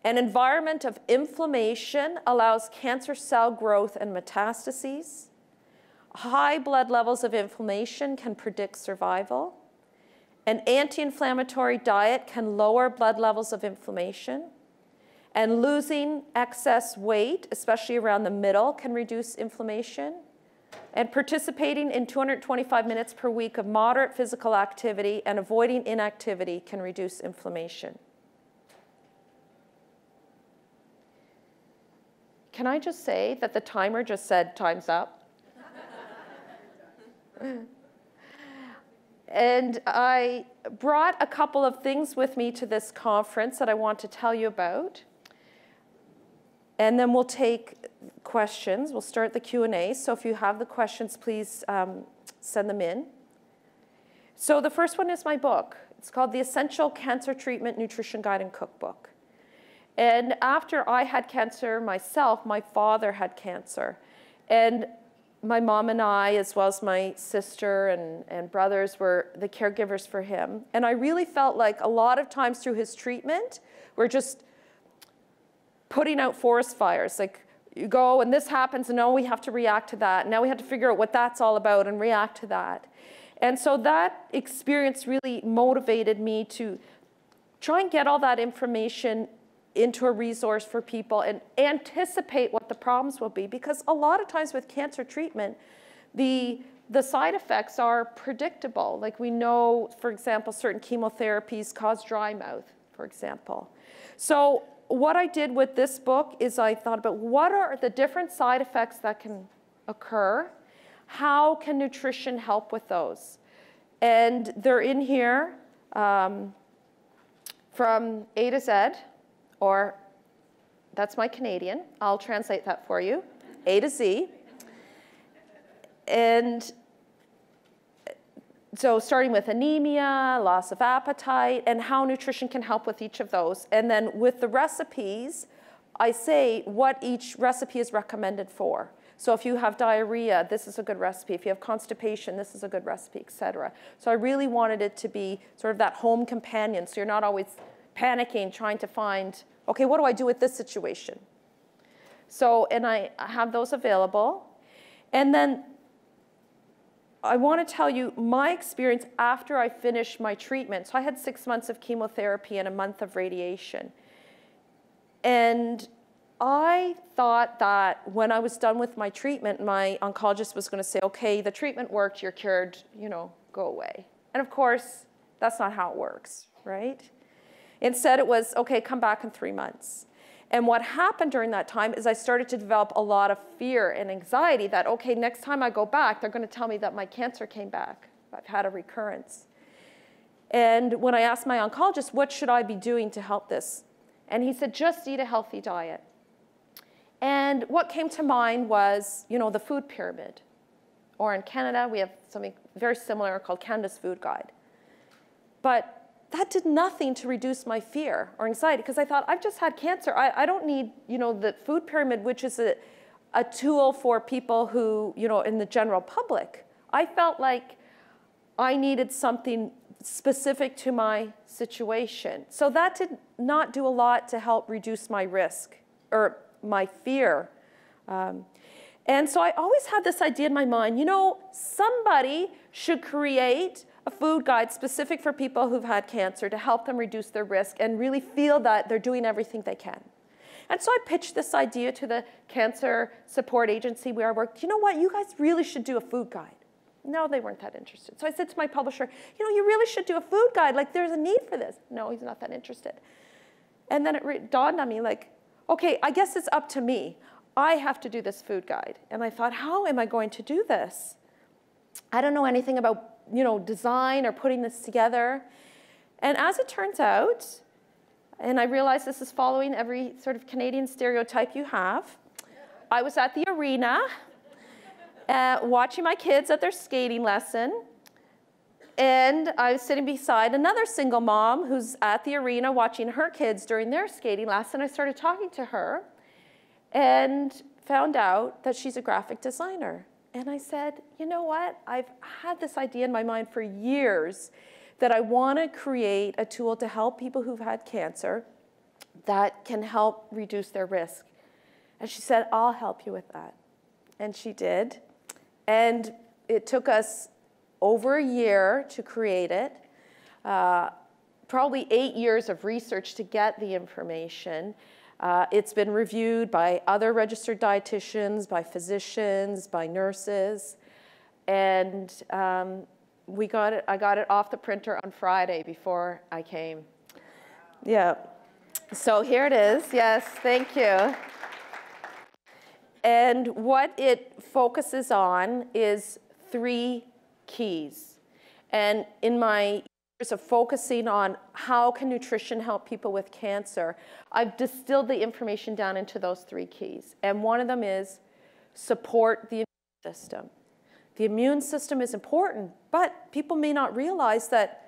An environment of inflammation allows cancer cell growth and metastases. High blood levels of inflammation can predict survival. An anti-inflammatory diet can lower blood levels of inflammation. And losing excess weight, especially around the middle, can reduce inflammation. And participating in two hundred twenty-five minutes per week of moderate physical activity and avoiding inactivity can reduce inflammation. Can I just say that the timer just said, time's up? And I brought a couple of things with me to this conference that I want to tell you about. And then we'll take questions. We'll start the Q and A. So if you have the questions, please um, send them in. So the first one is my book. It's called The Essential Cancer Treatment Nutrition Guide and Cookbook. And after I had cancer myself, my father had cancer. And my mom and I, as well as my sister and, and brothers, were the caregivers for him. And I really felt like a lot of times through his treatment, we're just putting out forest fires. Like, you go and this happens, and now we have to react to that. And now we have to figure out what that's all about and react to that. And so that experience really motivated me to try and get all that information into a resource for people and anticipate what the problems will be, because a lot of times with cancer treatment, the, the side effects are predictable. Like, we know, for example, certain chemotherapies cause dry mouth, for example. So what I did with this book is I thought about what are the different side effects that can occur? How can nutrition help with those? And they're in here um, from A to Z. Or that's my Canadian. I'll translate that for you, A to Z. And so starting with anemia, loss of appetite, and how nutrition can help with each of those. And then with the recipes, I say what each recipe is recommended for. So if you have diarrhea, this is a good recipe. If you have constipation, this is a good recipe, et cetera. So I really wanted it to be sort of that home companion, so you're not always panicking, trying to find, okay, what do I do with this situation? So, and I have those available. And then I want to tell you my experience after I finished my treatment. So I had six months of chemotherapy and a month of radiation. And I thought that when I was done with my treatment, my oncologist was going to say, okay, the treatment worked, you're cured, you know, go away. And of course, that's not how it works, right? Instead, it was, okay, come back in three months. And what happened during that time is I started to develop a lot of fear and anxiety that, okay, next time I go back, they're going to tell me that my cancer came back. I've had a recurrence. And when I asked my oncologist, what should I be doing to help this? And he said, just eat a healthy diet. And what came to mind was, you know, the food pyramid. Or in Canada, we have something very similar called Canada's Food Guide. But that did nothing to reduce my fear or anxiety, because I thought, I've just had cancer. I, I don't need, you know, the food pyramid, which is a, a tool for people who, you know, in the general public. I felt like I needed something specific to my situation. So that did not do a lot to help reduce my risk or my fear. Um, and so I always had this idea in my mind, you know, somebody should create a food guide specific for people who've had cancer to help them reduce their risk and really feel that they're doing everything they can. And so I pitched this idea to the cancer support agency where I worked. You know what? You guys really should do a food guide. No, they weren't that interested. So I said to my publisher, you know, you really should do a food guide. Like, there's a need for this. No, he's not that interested. And then it dawned on me, like, okay, I guess it's up to me. I have to do this food guide. And I thought, how am I going to do this? I don't know anything about, you know, design or putting this together. And as it turns out, and I realize this is following every sort of Canadian stereotype you have, I was at the arena uh, watching my kids at their skating lesson. And I was sitting beside another single mom who's at the arena watching her kids during their skating lesson. I started talking to her. and found out that she's a graphic designer. And I said, you know what? I've had this idea in my mind for years that I want to create a tool to help people who've had cancer that can help reduce their risk. And she said, I'll help you with that. And she did. And it took us over a year to create it, uh, probably eight years of research to get the information. Uh, it's been reviewed by other registered dietitians, by physicians, by nurses, and um, we got it, I got it off the printer on Friday before I came. Yeah, so here it is, yes, thank you. And what it focuses on is three keys. And in my years of focusing on how can nutrition help people with cancer, I've distilled the information down into those three keys. And one of them is support the immune system. The immune system is important, but people may not realize that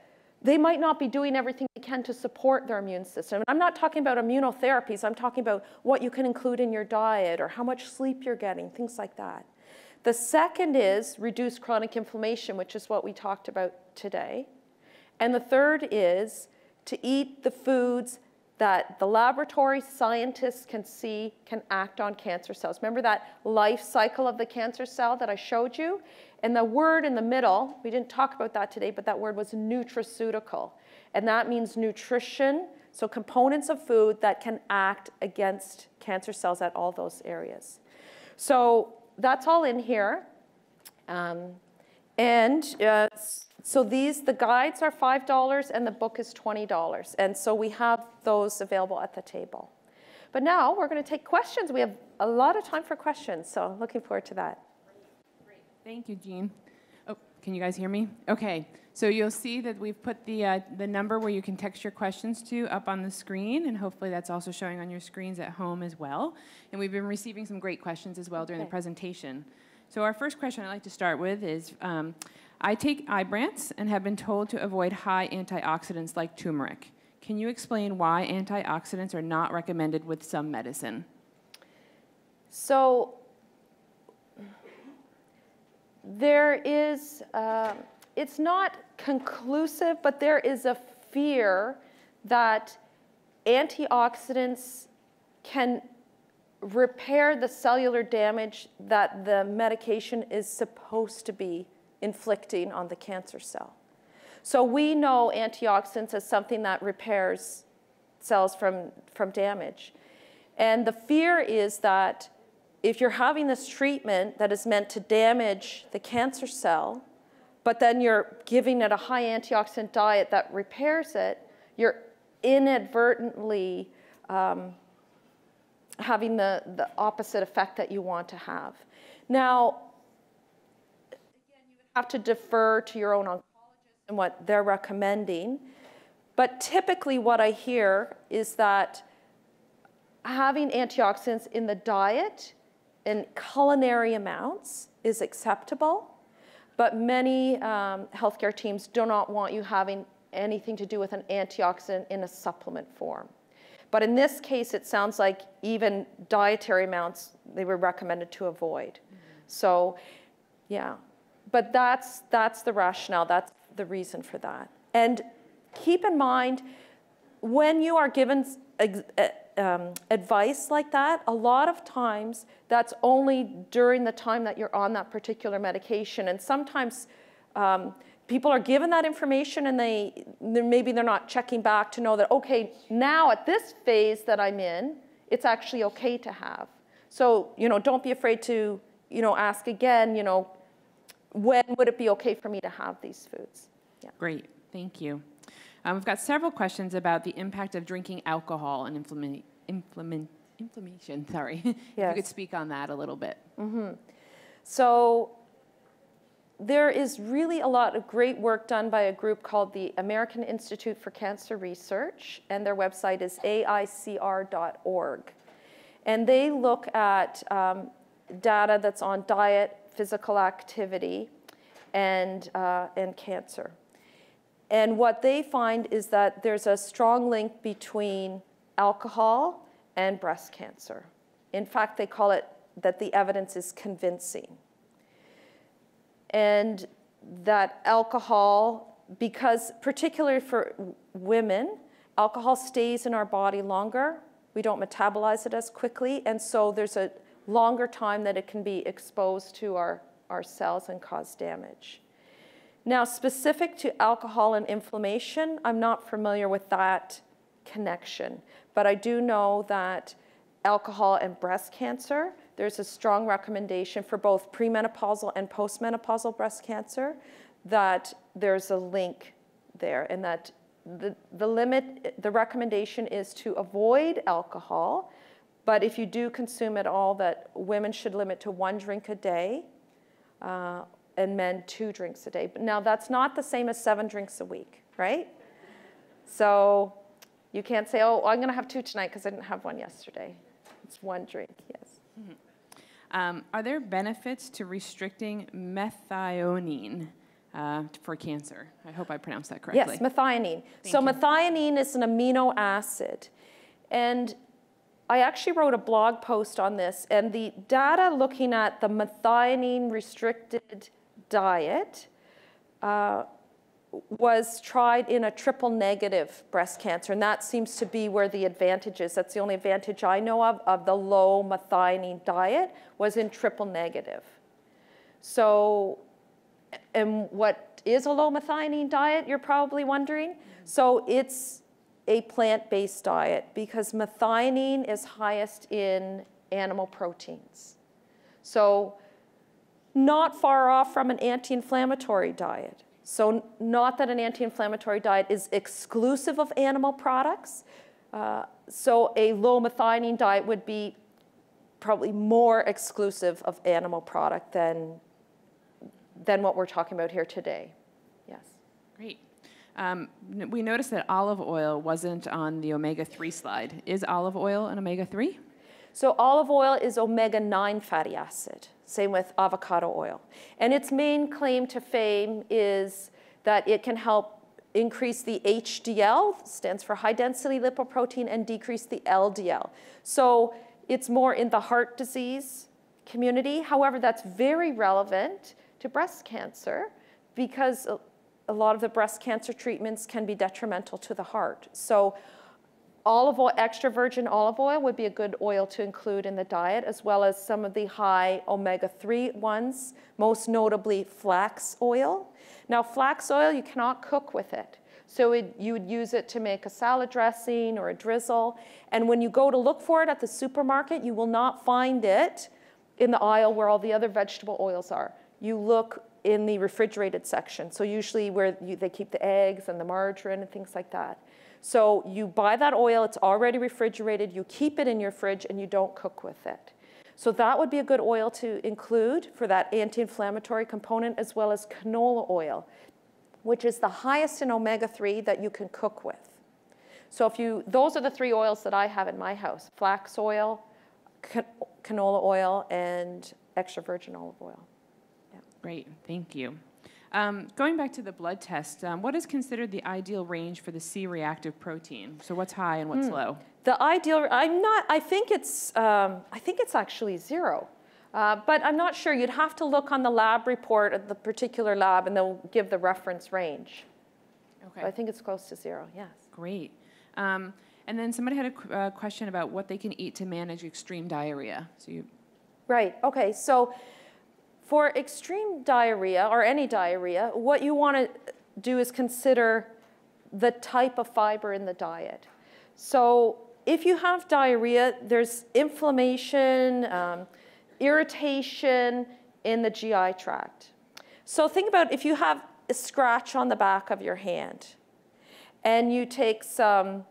they might not be doing everything they can to support their immune system. And I'm not talking about immunotherapies. I'm talking about what you can include in your diet or how much sleep you're getting, things like that. The second is reduce chronic inflammation, which is what we talked about today. And the third is to eat the foods that the laboratory scientists can see can act on cancer cells. Remember that life cycle of the cancer cell that I showed you? And the word in the middle, we didn't talk about that today, but that word was nutraceutical. And that means nutrition, so components of food that can act against cancer cells at all those areas. So that's all in here. Um, and uh, so these, the guides are five dollars and the book is twenty dollars. And so we have those available at the table. But now we're going to take questions. We have a lot of time for questions, so looking forward to that. Thank you, Jean. Oh, can you guys hear me? Okay, so you'll see that we've put the, uh, the number where you can text your questions to up on the screen, and hopefully that's also showing on your screens at home as well. And we've been receiving some great questions as well during okay. the presentation. So our first question I'd like to start with is, um, I take Ibrance and have been told to avoid high antioxidants like turmeric. Can you explain why antioxidants are not recommended with some medicine? So, there is, uh, it's not conclusive, but there is a fear that antioxidants can repair the cellular damage that the medication is supposed to be inflicting on the cancer cell. So we know antioxidants as something that repairs cells from, from damage. And the fear is that if you're having this treatment that is meant to damage the cancer cell, but then you're giving it a high antioxidant diet that repairs it, you're inadvertently um, having the, the opposite effect that you want to have. Now, again, you would have to defer to your own oncologist and what they're recommending, but typically what I hear is that having antioxidants in the diet in culinary amounts is acceptable, but many um, healthcare teams do not want you having anything to do with an antioxidant in a supplement form. But in this case, it sounds like even dietary amounts, they were recommended to avoid. Mm-hmm. So, yeah, but that's, that's the rationale, that's the reason for that. And keep in mind, when you are given ex Um, advice like that, a lot of times that's only during the time that you're on that particular medication. And sometimes um, people are given that information and they, maybe they're not checking back to know that, okay, now at this phase that I'm in, it's actually okay to have. So, you know, don't be afraid to, you know, ask again, you know, when would it be okay for me to have these foods? Yeah. Great, thank you. Um, we've got several questions about the impact of drinking alcohol and inflama inflama inflammation. Sorry, yes. If you could speak on that a little bit. Mm-hmm. So there is really a lot of great work done by a group called the American Institute for Cancer Research, and their website is A I C R dot org. And they look at um, data that's on diet, physical activity, and, uh, and cancer. And what they find is that there's a strong link between alcohol and breast cancer In fact, they call it that the evidence is convincing. And that alcohol, because particularly for women, alcohol stays in our body longer. We don't metabolize it as quickly, and so there's a longer time that it can be exposed to our, our cells and cause damage. Now, specific to alcohol and inflammation, I'm not familiar with that connection, but I do know that alcohol and breast cancer, there's a strong recommendation for both premenopausal and postmenopausal breast cancer that there's a link there, and that the, the limit, the recommendation is to avoid alcohol, but if you do consume at all, that women should limit to one drink a day uh, and men two drinks a day. But now that's not the same as seven drinks a week, right? So you can't say, oh, I'm gonna have two tonight because I didn't have one yesterday. It's one drink, yes. Mm-hmm. um, are there benefits to restricting methionine uh, for cancer? I hope I pronounced that correctly. Yes, methionine. Thank so you. Methionine is an amino acid, and I actually wrote a blog post on this, and the data looking at the methionine-restricted diet uh, was tried in a triple-negative breast cancer, and that seems to be where the advantage is. That's the only advantage I know of, of the low methionine diet, was in triple-negative. So, and what is a low methionine diet, you're probably wondering? So it's a plant-based diet, because methionine is highest in animal proteins. So not far off from an anti-inflammatory diet. So not that an anti-inflammatory diet is exclusive of animal products. Uh, so a low methionine diet would be probably more exclusive of animal product than, than what we're talking about here today. Yes. Great. Um, we noticed that olive oil wasn't on the omega three slide. Is olive oil an omega three? So olive oil is omega nine fatty acid, same with avocado oil. And its main claim to fame is that it can help increase the H D L, stands for high density lipoprotein, and decrease the L D L. So it's more in the heart disease community. However, that's very relevant to breast cancer, because a lot of the breast cancer treatments can be detrimental to the heart. So olive oil, extra virgin olive oil would be a good oil to include in the diet, as well as some of the high omega three ones, most notably flax oil. Now flax oil, you cannot cook with it. So it, you would use it to make a salad dressing or a drizzle. And when you go to look for it at the supermarket, you will not find it in the aisle where all the other vegetable oils are. You look in the refrigerated section, so usually where you, they keep the eggs and the margarine and things like that. So you buy that oil, it's already refrigerated, you keep it in your fridge, and you don't cook with it. So that would be a good oil to include for that anti-inflammatory component, as well as canola oil, which is the highest in omega three that you can cook with. So if you, those are the three oils that I have in my house: flax oil, can, canola oil, and extra virgin olive oil. Great, thank you. Um, going back to the blood test, um, what is considered the ideal range for the C-reactive protein? So what's high and what's mm. low? The ideal, I'm not, I think it's, um, I think it's actually zero, uh, but I'm not sure. You'd have to look on the lab report at the particular lab, and they'll give the reference range. Okay. So I think it's close to zero, yes. Great. Um, and then somebody had a qu uh, question about what they can eat to manage extreme diarrhea. So you. Right, okay, so for extreme diarrhea, or any diarrhea, what you want to do is consider the type of fiber in the diet. So if you have diarrhea, there's inflammation, um, irritation in the G I tract. So think about if you have a scratch on the back of your hand and you take some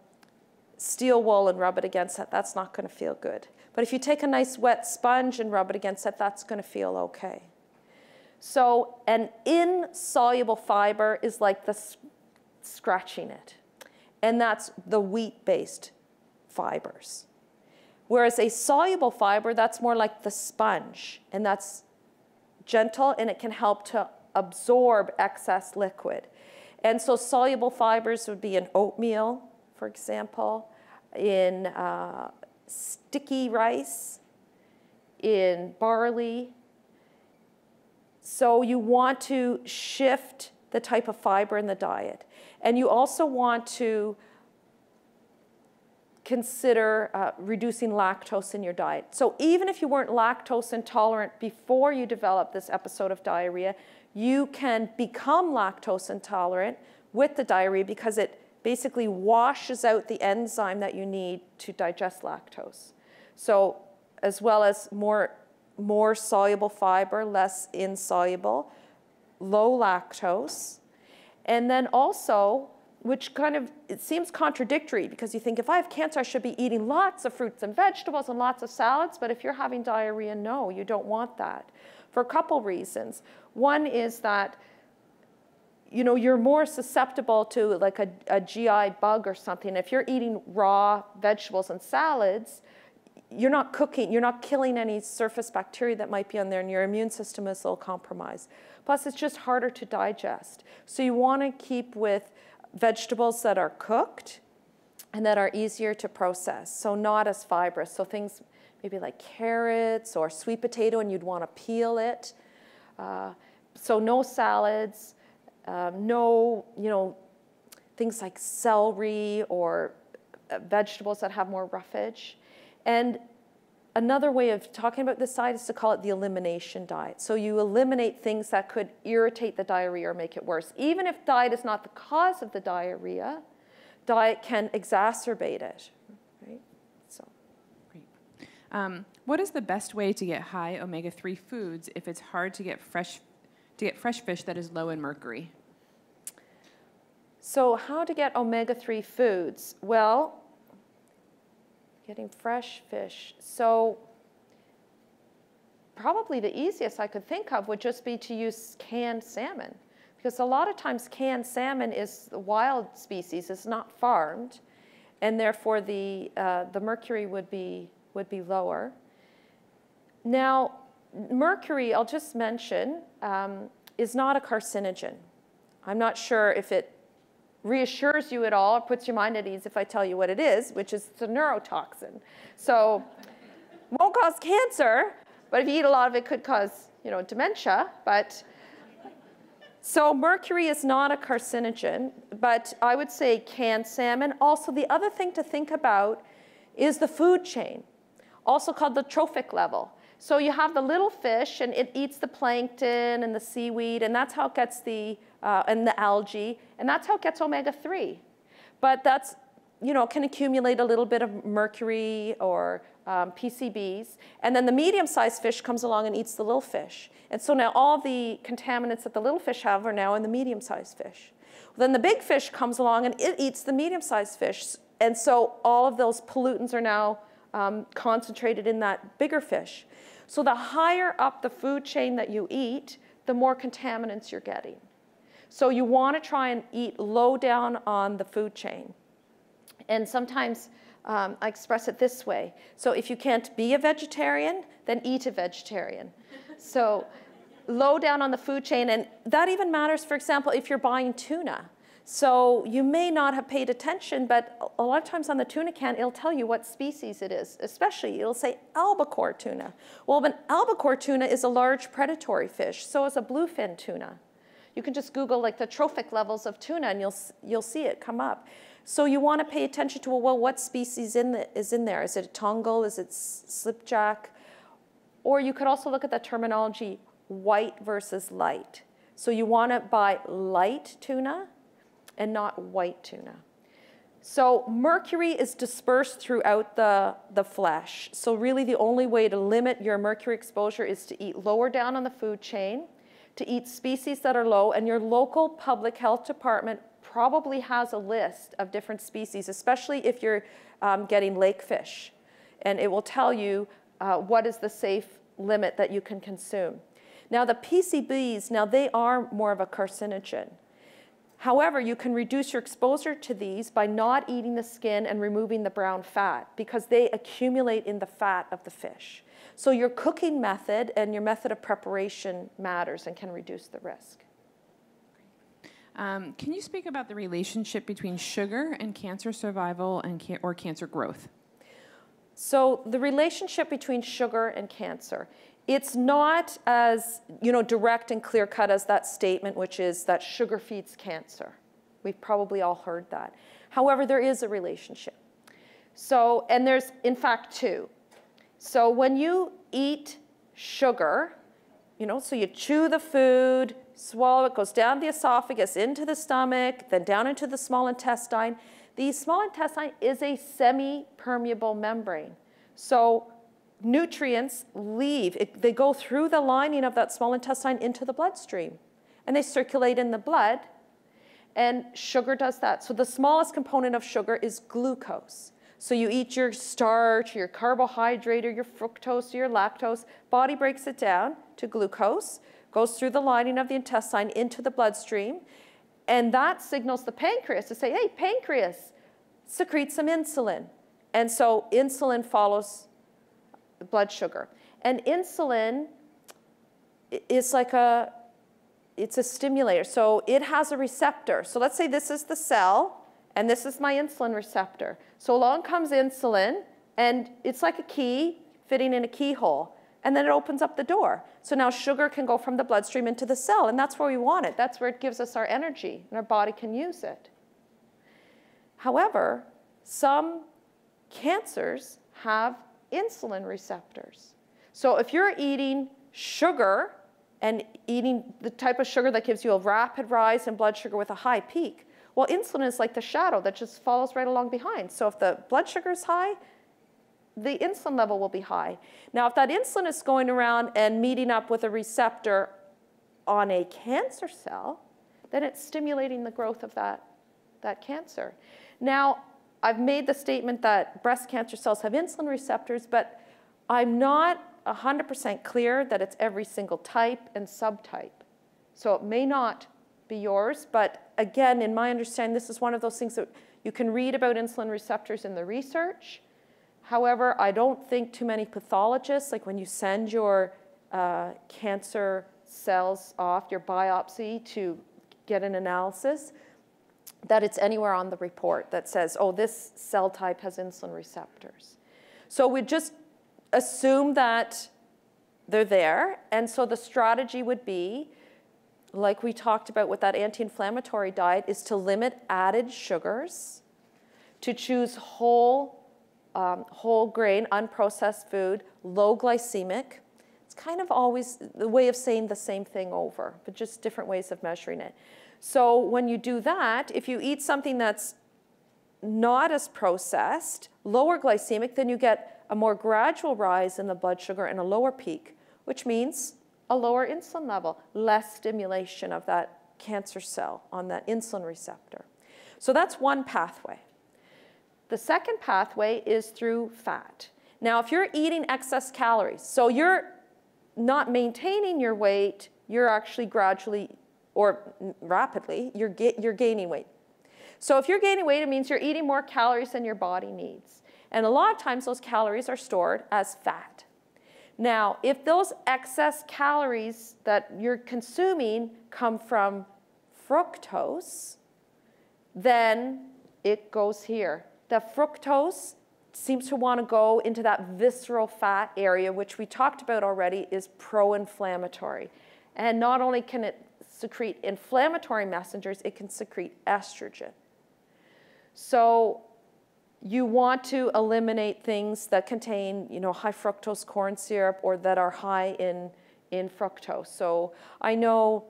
steel wool and rub it against it, that's not going to feel good. But if you take a nice wet sponge and rub it against it, that's going to feel okay. So an insoluble fiber is like the scratching it, and that's the wheat-based fibers. Whereas a soluble fiber, that's more like the sponge, and that's gentle, and it can help to absorb excess liquid. And so soluble fibers would be in oatmeal, for example, in uh, sticky rice, in barley. So you want to shift the type of fiber in the diet. And you also want to consider uh, reducing lactose in your diet. So even if you weren't lactose intolerant before you developed this episode of diarrhea, you can become lactose intolerant with the diarrhea because it basically washes out the enzyme that you need to digest lactose. So as well as more, more soluble fiber, less insoluble, low lactose, and then also, which kind of, it seems contradictory because you think if I have cancer, I should be eating lots of fruits and vegetables and lots of salads, but if you're having diarrhea, no, you don't want that for a couple reasons. One is that, you know, you're more susceptible to like a, a G I bug or something. If you're eating raw vegetables and salads, you're not cooking, you're not killing any surface bacteria that might be on there, and your immune system is a little compromised. Plus, it's just harder to digest. So you want to keep with vegetables that are cooked and that are easier to process, so not as fibrous. So things maybe like carrots or sweet potato, and you'd want to peel it. Uh, so no salads, um, no, you know, things like celery or vegetables that have more roughage. And another way of talking about this diet is to call it the elimination diet. So you eliminate things that could irritate the diarrhea or make it worse. Even if diet is not the cause of the diarrhea, diet can exacerbate it. Right? So. Great. Um, what is the best way to get high omega three foods if it's hard to get fresh, to get fresh fish that is low in mercury? So how to get omega three foods? Well, getting fresh fish. So probably the easiest I could think of would just be to use canned salmon, because a lot of times canned salmon is the wild species, it's not farmed, and therefore the, uh, the mercury would be, would be lower. Now, mercury, I'll just mention, um, is not a carcinogen. I'm not sure if it reassures you at all, or puts your mind at ease if I tell you what it is, which is it's a neurotoxin. So won't cause cancer, but if you eat a lot of it, could cause, you know, dementia. But so mercury is not a carcinogen, but I would say canned salmon. Also, the other thing to think about is the food chain, also called the trophic level. So you have the little fish, and it eats the plankton and the seaweed, and that's how it gets the Uh, and the algae, and that's how it gets omega three. But that's, you know, can accumulate a little bit of mercury or um, P C Bs. And then the medium-sized fish comes along and eats the little fish. And so now all the contaminants that the little fish have are now in the medium-sized fish. Then the big fish comes along and it eats the medium-sized fish. And so all of those pollutants are now um, concentrated in that bigger fish. So the higher up the food chain that you eat, the more contaminants you're getting. So you want to try and eat low down on the food chain. And sometimes um, I express it this way. So if you can't be a vegetarian, then eat a vegetarian. So low down on the food chain. And that even matters, for example, if you're buying tuna. So you may not have paid attention, but a lot of times on the tuna can, it'll tell you what species it is. Especially, it'll say albacore tuna. Well, but albacore tuna is a large predatory fish. So is a bluefin tuna. You can just Google like the trophic levels of tuna, and you'll you'll see it come up. So you want to pay attention to, well, what species in the, is in there? Is it a tongal? Is it slipjack? Or you could also look at the terminology white versus light. So you want to buy light tuna and not white tuna. So mercury is dispersed throughout the, the flesh. So really the only way to limit your mercury exposure is to eat lower down on the food chain, to eat species that are low, and your local public health department probably has a list of different species, especially if you're um, getting lake fish, and it will tell you uh, what is the safe limit that you can consume. Now the P C Bs, now they are more of a carcinogen. However, you can reduce your exposure to these by not eating the skin and removing the brown fat, because they accumulate in the fat of the fish. So your cooking method and your method of preparation matters and can reduce the risk. Um, can you speak about the relationship between sugar and cancer survival and can or cancer growth? So the relationship between sugar and cancer, it's not as, you know, direct and clear-cut as that statement, which is that sugar feeds cancer. We've probably all heard that. However, there is a relationship. So, and there's, in fact, two. So when you eat sugar, you know, so you chew the food, swallow it, goes down the esophagus, into the stomach, then down into the small intestine. The small intestine is a semi-permeable membrane. So nutrients leave. It, they go through the lining of that small intestine into the bloodstream, and they circulate in the blood, and sugar does that. So the smallest component of sugar is glucose. So you eat your starch, your carbohydrate, or your fructose, or your lactose. Body breaks it down to glucose, goes through the lining of the intestine into the bloodstream, and that signals the pancreas to say, hey, pancreas, secrete some insulin. And so insulin follows blood sugar. And insulin is like a, it's a stimulator. So it has a receptor. So let's say this is the cell, and this is my insulin receptor. So along comes insulin, and it's like a key fitting in a keyhole. And then it opens up the door. So now sugar can go from the bloodstream into the cell, and that's where we want it. That's where it gives us our energy, and our body can use it. However, some cancers have insulin receptors. So if you're eating sugar and eating the type of sugar that gives you a rapid rise in blood sugar with a high peak, well, insulin is like the shadow that just follows right along behind. So if the blood sugar is high, the insulin level will be high. Now, if that insulin is going around and meeting up with a receptor on a cancer cell, then it's stimulating the growth of that, that cancer. Now, I've made the statement that breast cancer cells have insulin receptors, but I'm not one hundred percent clear that it's every single type and subtype. So it may not be yours, but again, in my understanding, this is one of those things that you can read about insulin receptors in the research. However, I don't think too many pathologists, like when you send your uh, cancer cells off, your biopsy, to get an analysis, that it's anywhere on the report that says, oh, this cell type has insulin receptors. So we just assume that they're there. And so the strategy would be, like we talked about with that anti-inflammatory diet, is to limit added sugars, to choose whole Um, whole grain, unprocessed food, low glycemic. It's kind of always the way of saying the same thing over, but just different ways of measuring it. So when you do that, if you eat something that's not as processed, lower glycemic, then you get a more gradual rise in the blood sugar and a lower peak, which means a lower insulin level, less stimulation of that cancer cell on that insulin receptor. So that's one pathway. The second pathway is through fat. Now, if you're eating excess calories, so you're not maintaining your weight, you're actually gradually or rapidly, you're, get, you're gaining weight. So if you're gaining weight, it means you're eating more calories than your body needs. And a lot of times those calories are stored as fat. Now, if those excess calories that you're consuming come from fructose, then it goes here. The fructose seems to want to go into that visceral fat area, which we talked about already is pro-inflammatory. And not only can it secrete inflammatory messengers, it can secrete estrogen. So you want to eliminate things that contain, you know, high fructose corn syrup or that are high in, in fructose. So I know,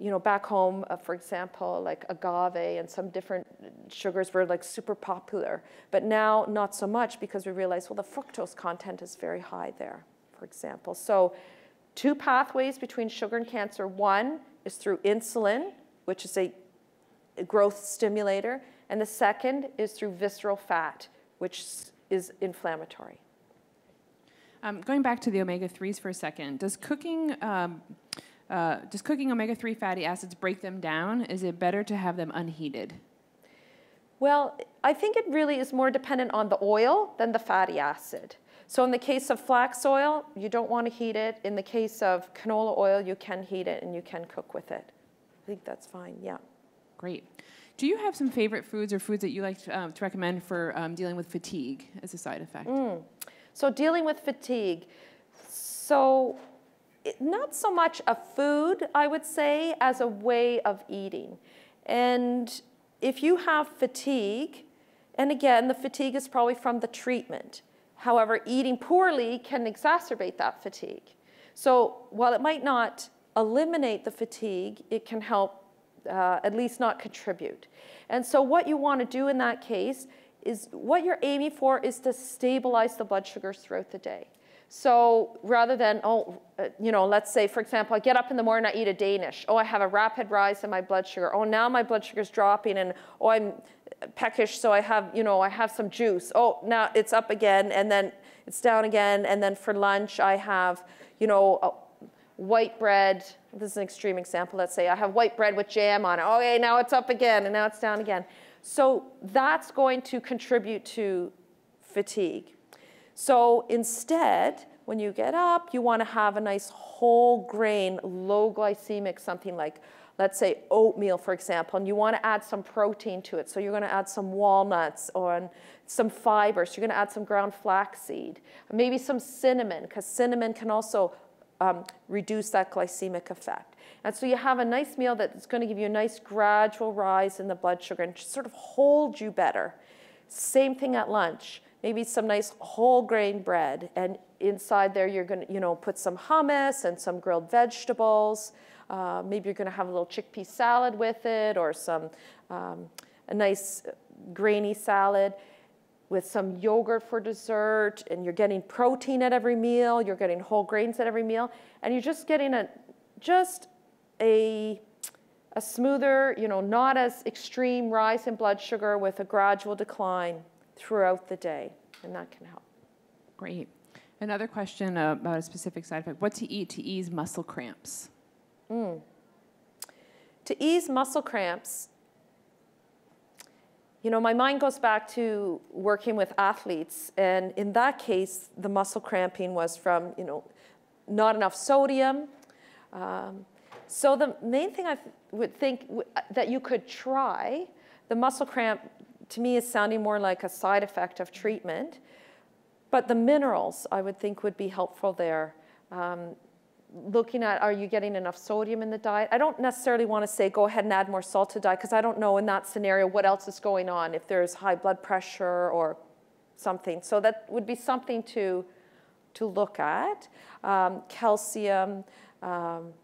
you know, back home, uh, for example, like agave and some different sugars were like super popular, but now not so much because we realize, well, the fructose content is very high there, for example. So two pathways between sugar and cancer. One is through insulin, which is a growth stimulator, and the second is through visceral fat, which is inflammatory. Um, going back to the omega threes for a second, does cooking... Um Uh, does cooking omega three fatty acids break them down? Is it better to have them unheated? Well, I think it really is more dependent on the oil than the fatty acid. So in the case of flax oil, you don't want to heat it. In the case of canola oil, you can heat it and you can cook with it. I think that's fine, yeah. Great. Do you have some favorite foods or foods that you like to, um, to recommend for um, dealing with fatigue as a side effect? Mm. So dealing with fatigue. So it, not so much a food, I would say, as a way of eating. And if you have fatigue, and again, the fatigue is probably from the treatment. However, eating poorly can exacerbate that fatigue. So while it might not eliminate the fatigue, it can help uh, at least not contribute. And so what you want to do in that case is what you're aiming for is to stabilize the blood sugars throughout the day. So rather than, oh, you know, let's say, for example, I get up in the morning, I eat a Danish. Oh, I have a rapid rise in my blood sugar. Oh, now my blood sugar's dropping, and oh, I'm peckish, so I have, you know, I have some juice. Oh, now it's up again, and then it's down again, and then for lunch I have, you know, white bread. This is an extreme example. Let's say I have white bread with jam on it. Oh, okay, now it's up again, and now it's down again. So that's going to contribute to fatigue. So instead, when you get up, you want to have a nice whole grain, low glycemic, something like, let's say, oatmeal, for example, and you want to add some protein to it. So you're going to add some walnuts or some fiber. So you're going to add some ground flaxseed, maybe some cinnamon, because cinnamon can also um, reduce that glycemic effect. And so you have a nice meal that's going to give you a nice gradual rise in the blood sugar and just sort of hold you better. Same thing at lunch. Maybe some nice whole grain bread, and inside there you're going to, you know, put some hummus and some grilled vegetables. Uh, maybe you're going to have a little chickpea salad with it, or some um, a nice grainy salad with some yogurt for dessert. And you're getting protein at every meal. You're getting whole grains at every meal, and you're just getting a just a a smoother, you know, not as extreme rise in blood sugar with a gradual decline throughout the day, and that can help. Great. Another question about a specific side effect. What to eat to ease muscle cramps? Mm. To ease muscle cramps, you know, my mind goes back to working with athletes, and in that case, the muscle cramping was from, you know, not enough sodium. Um, so the main thing I th- would think w- that you could try, the muscle cramp, to me, is sounding more like a side effect of treatment. But the minerals, I would think, would be helpful there. Um, looking at, are you getting enough sodium in the diet? I don't necessarily want to say go ahead and add more salt to diet, because I don't know in that scenario what else is going on, if there's high blood pressure or something. So that would be something to, to look at. Um, calcium, um,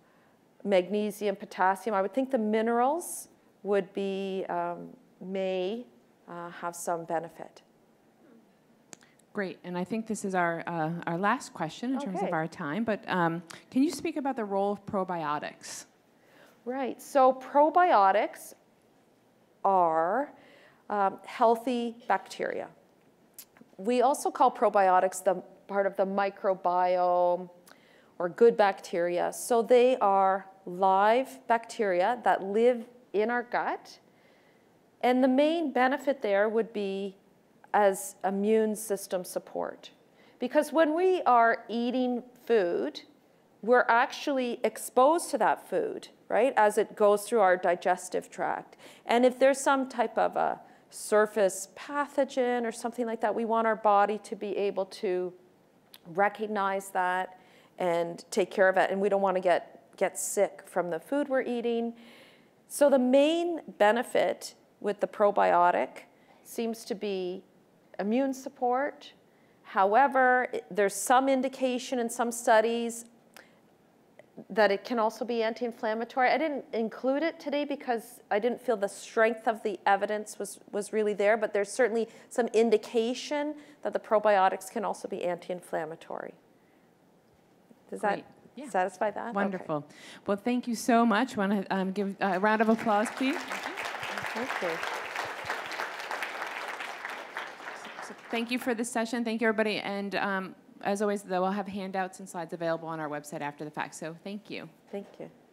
magnesium, potassium. I would think the minerals would be, um, may, Uh, have some benefit. Great, and I think this is our, uh, our last question in okay. terms of our time, but um, can you speak about the role of probiotics? Right, so probiotics are um, healthy bacteria. We also call probiotics the part of the microbiome or good bacteria. So they are live bacteria that live in our gut. And the main benefit there would be as immune system support. Because when we are eating food, we're actually exposed to that food, right, as it goes through our digestive tract. And if there's some type of a surface pathogen or something like that, we want our body to be able to recognize that and take care of it. And we don't want to get, get sick from the food we're eating. So the main benefit with the probiotic seems to be immune support. However, there's some indication in some studies that it can also be anti-inflammatory. I didn't include it today because I didn't feel the strength of the evidence was, was really there, but there's certainly some indication that the probiotics can also be anti-inflammatory. Does Great. that yeah. satisfy that? Wonderful. Okay. Well, thank you so much. Want to um, give a round of applause, please? Thank you. So thank you for this session. Thank you, everybody. And um, as always, though, we'll have handouts and slides available on our website after the fact. So thank you. Thank you.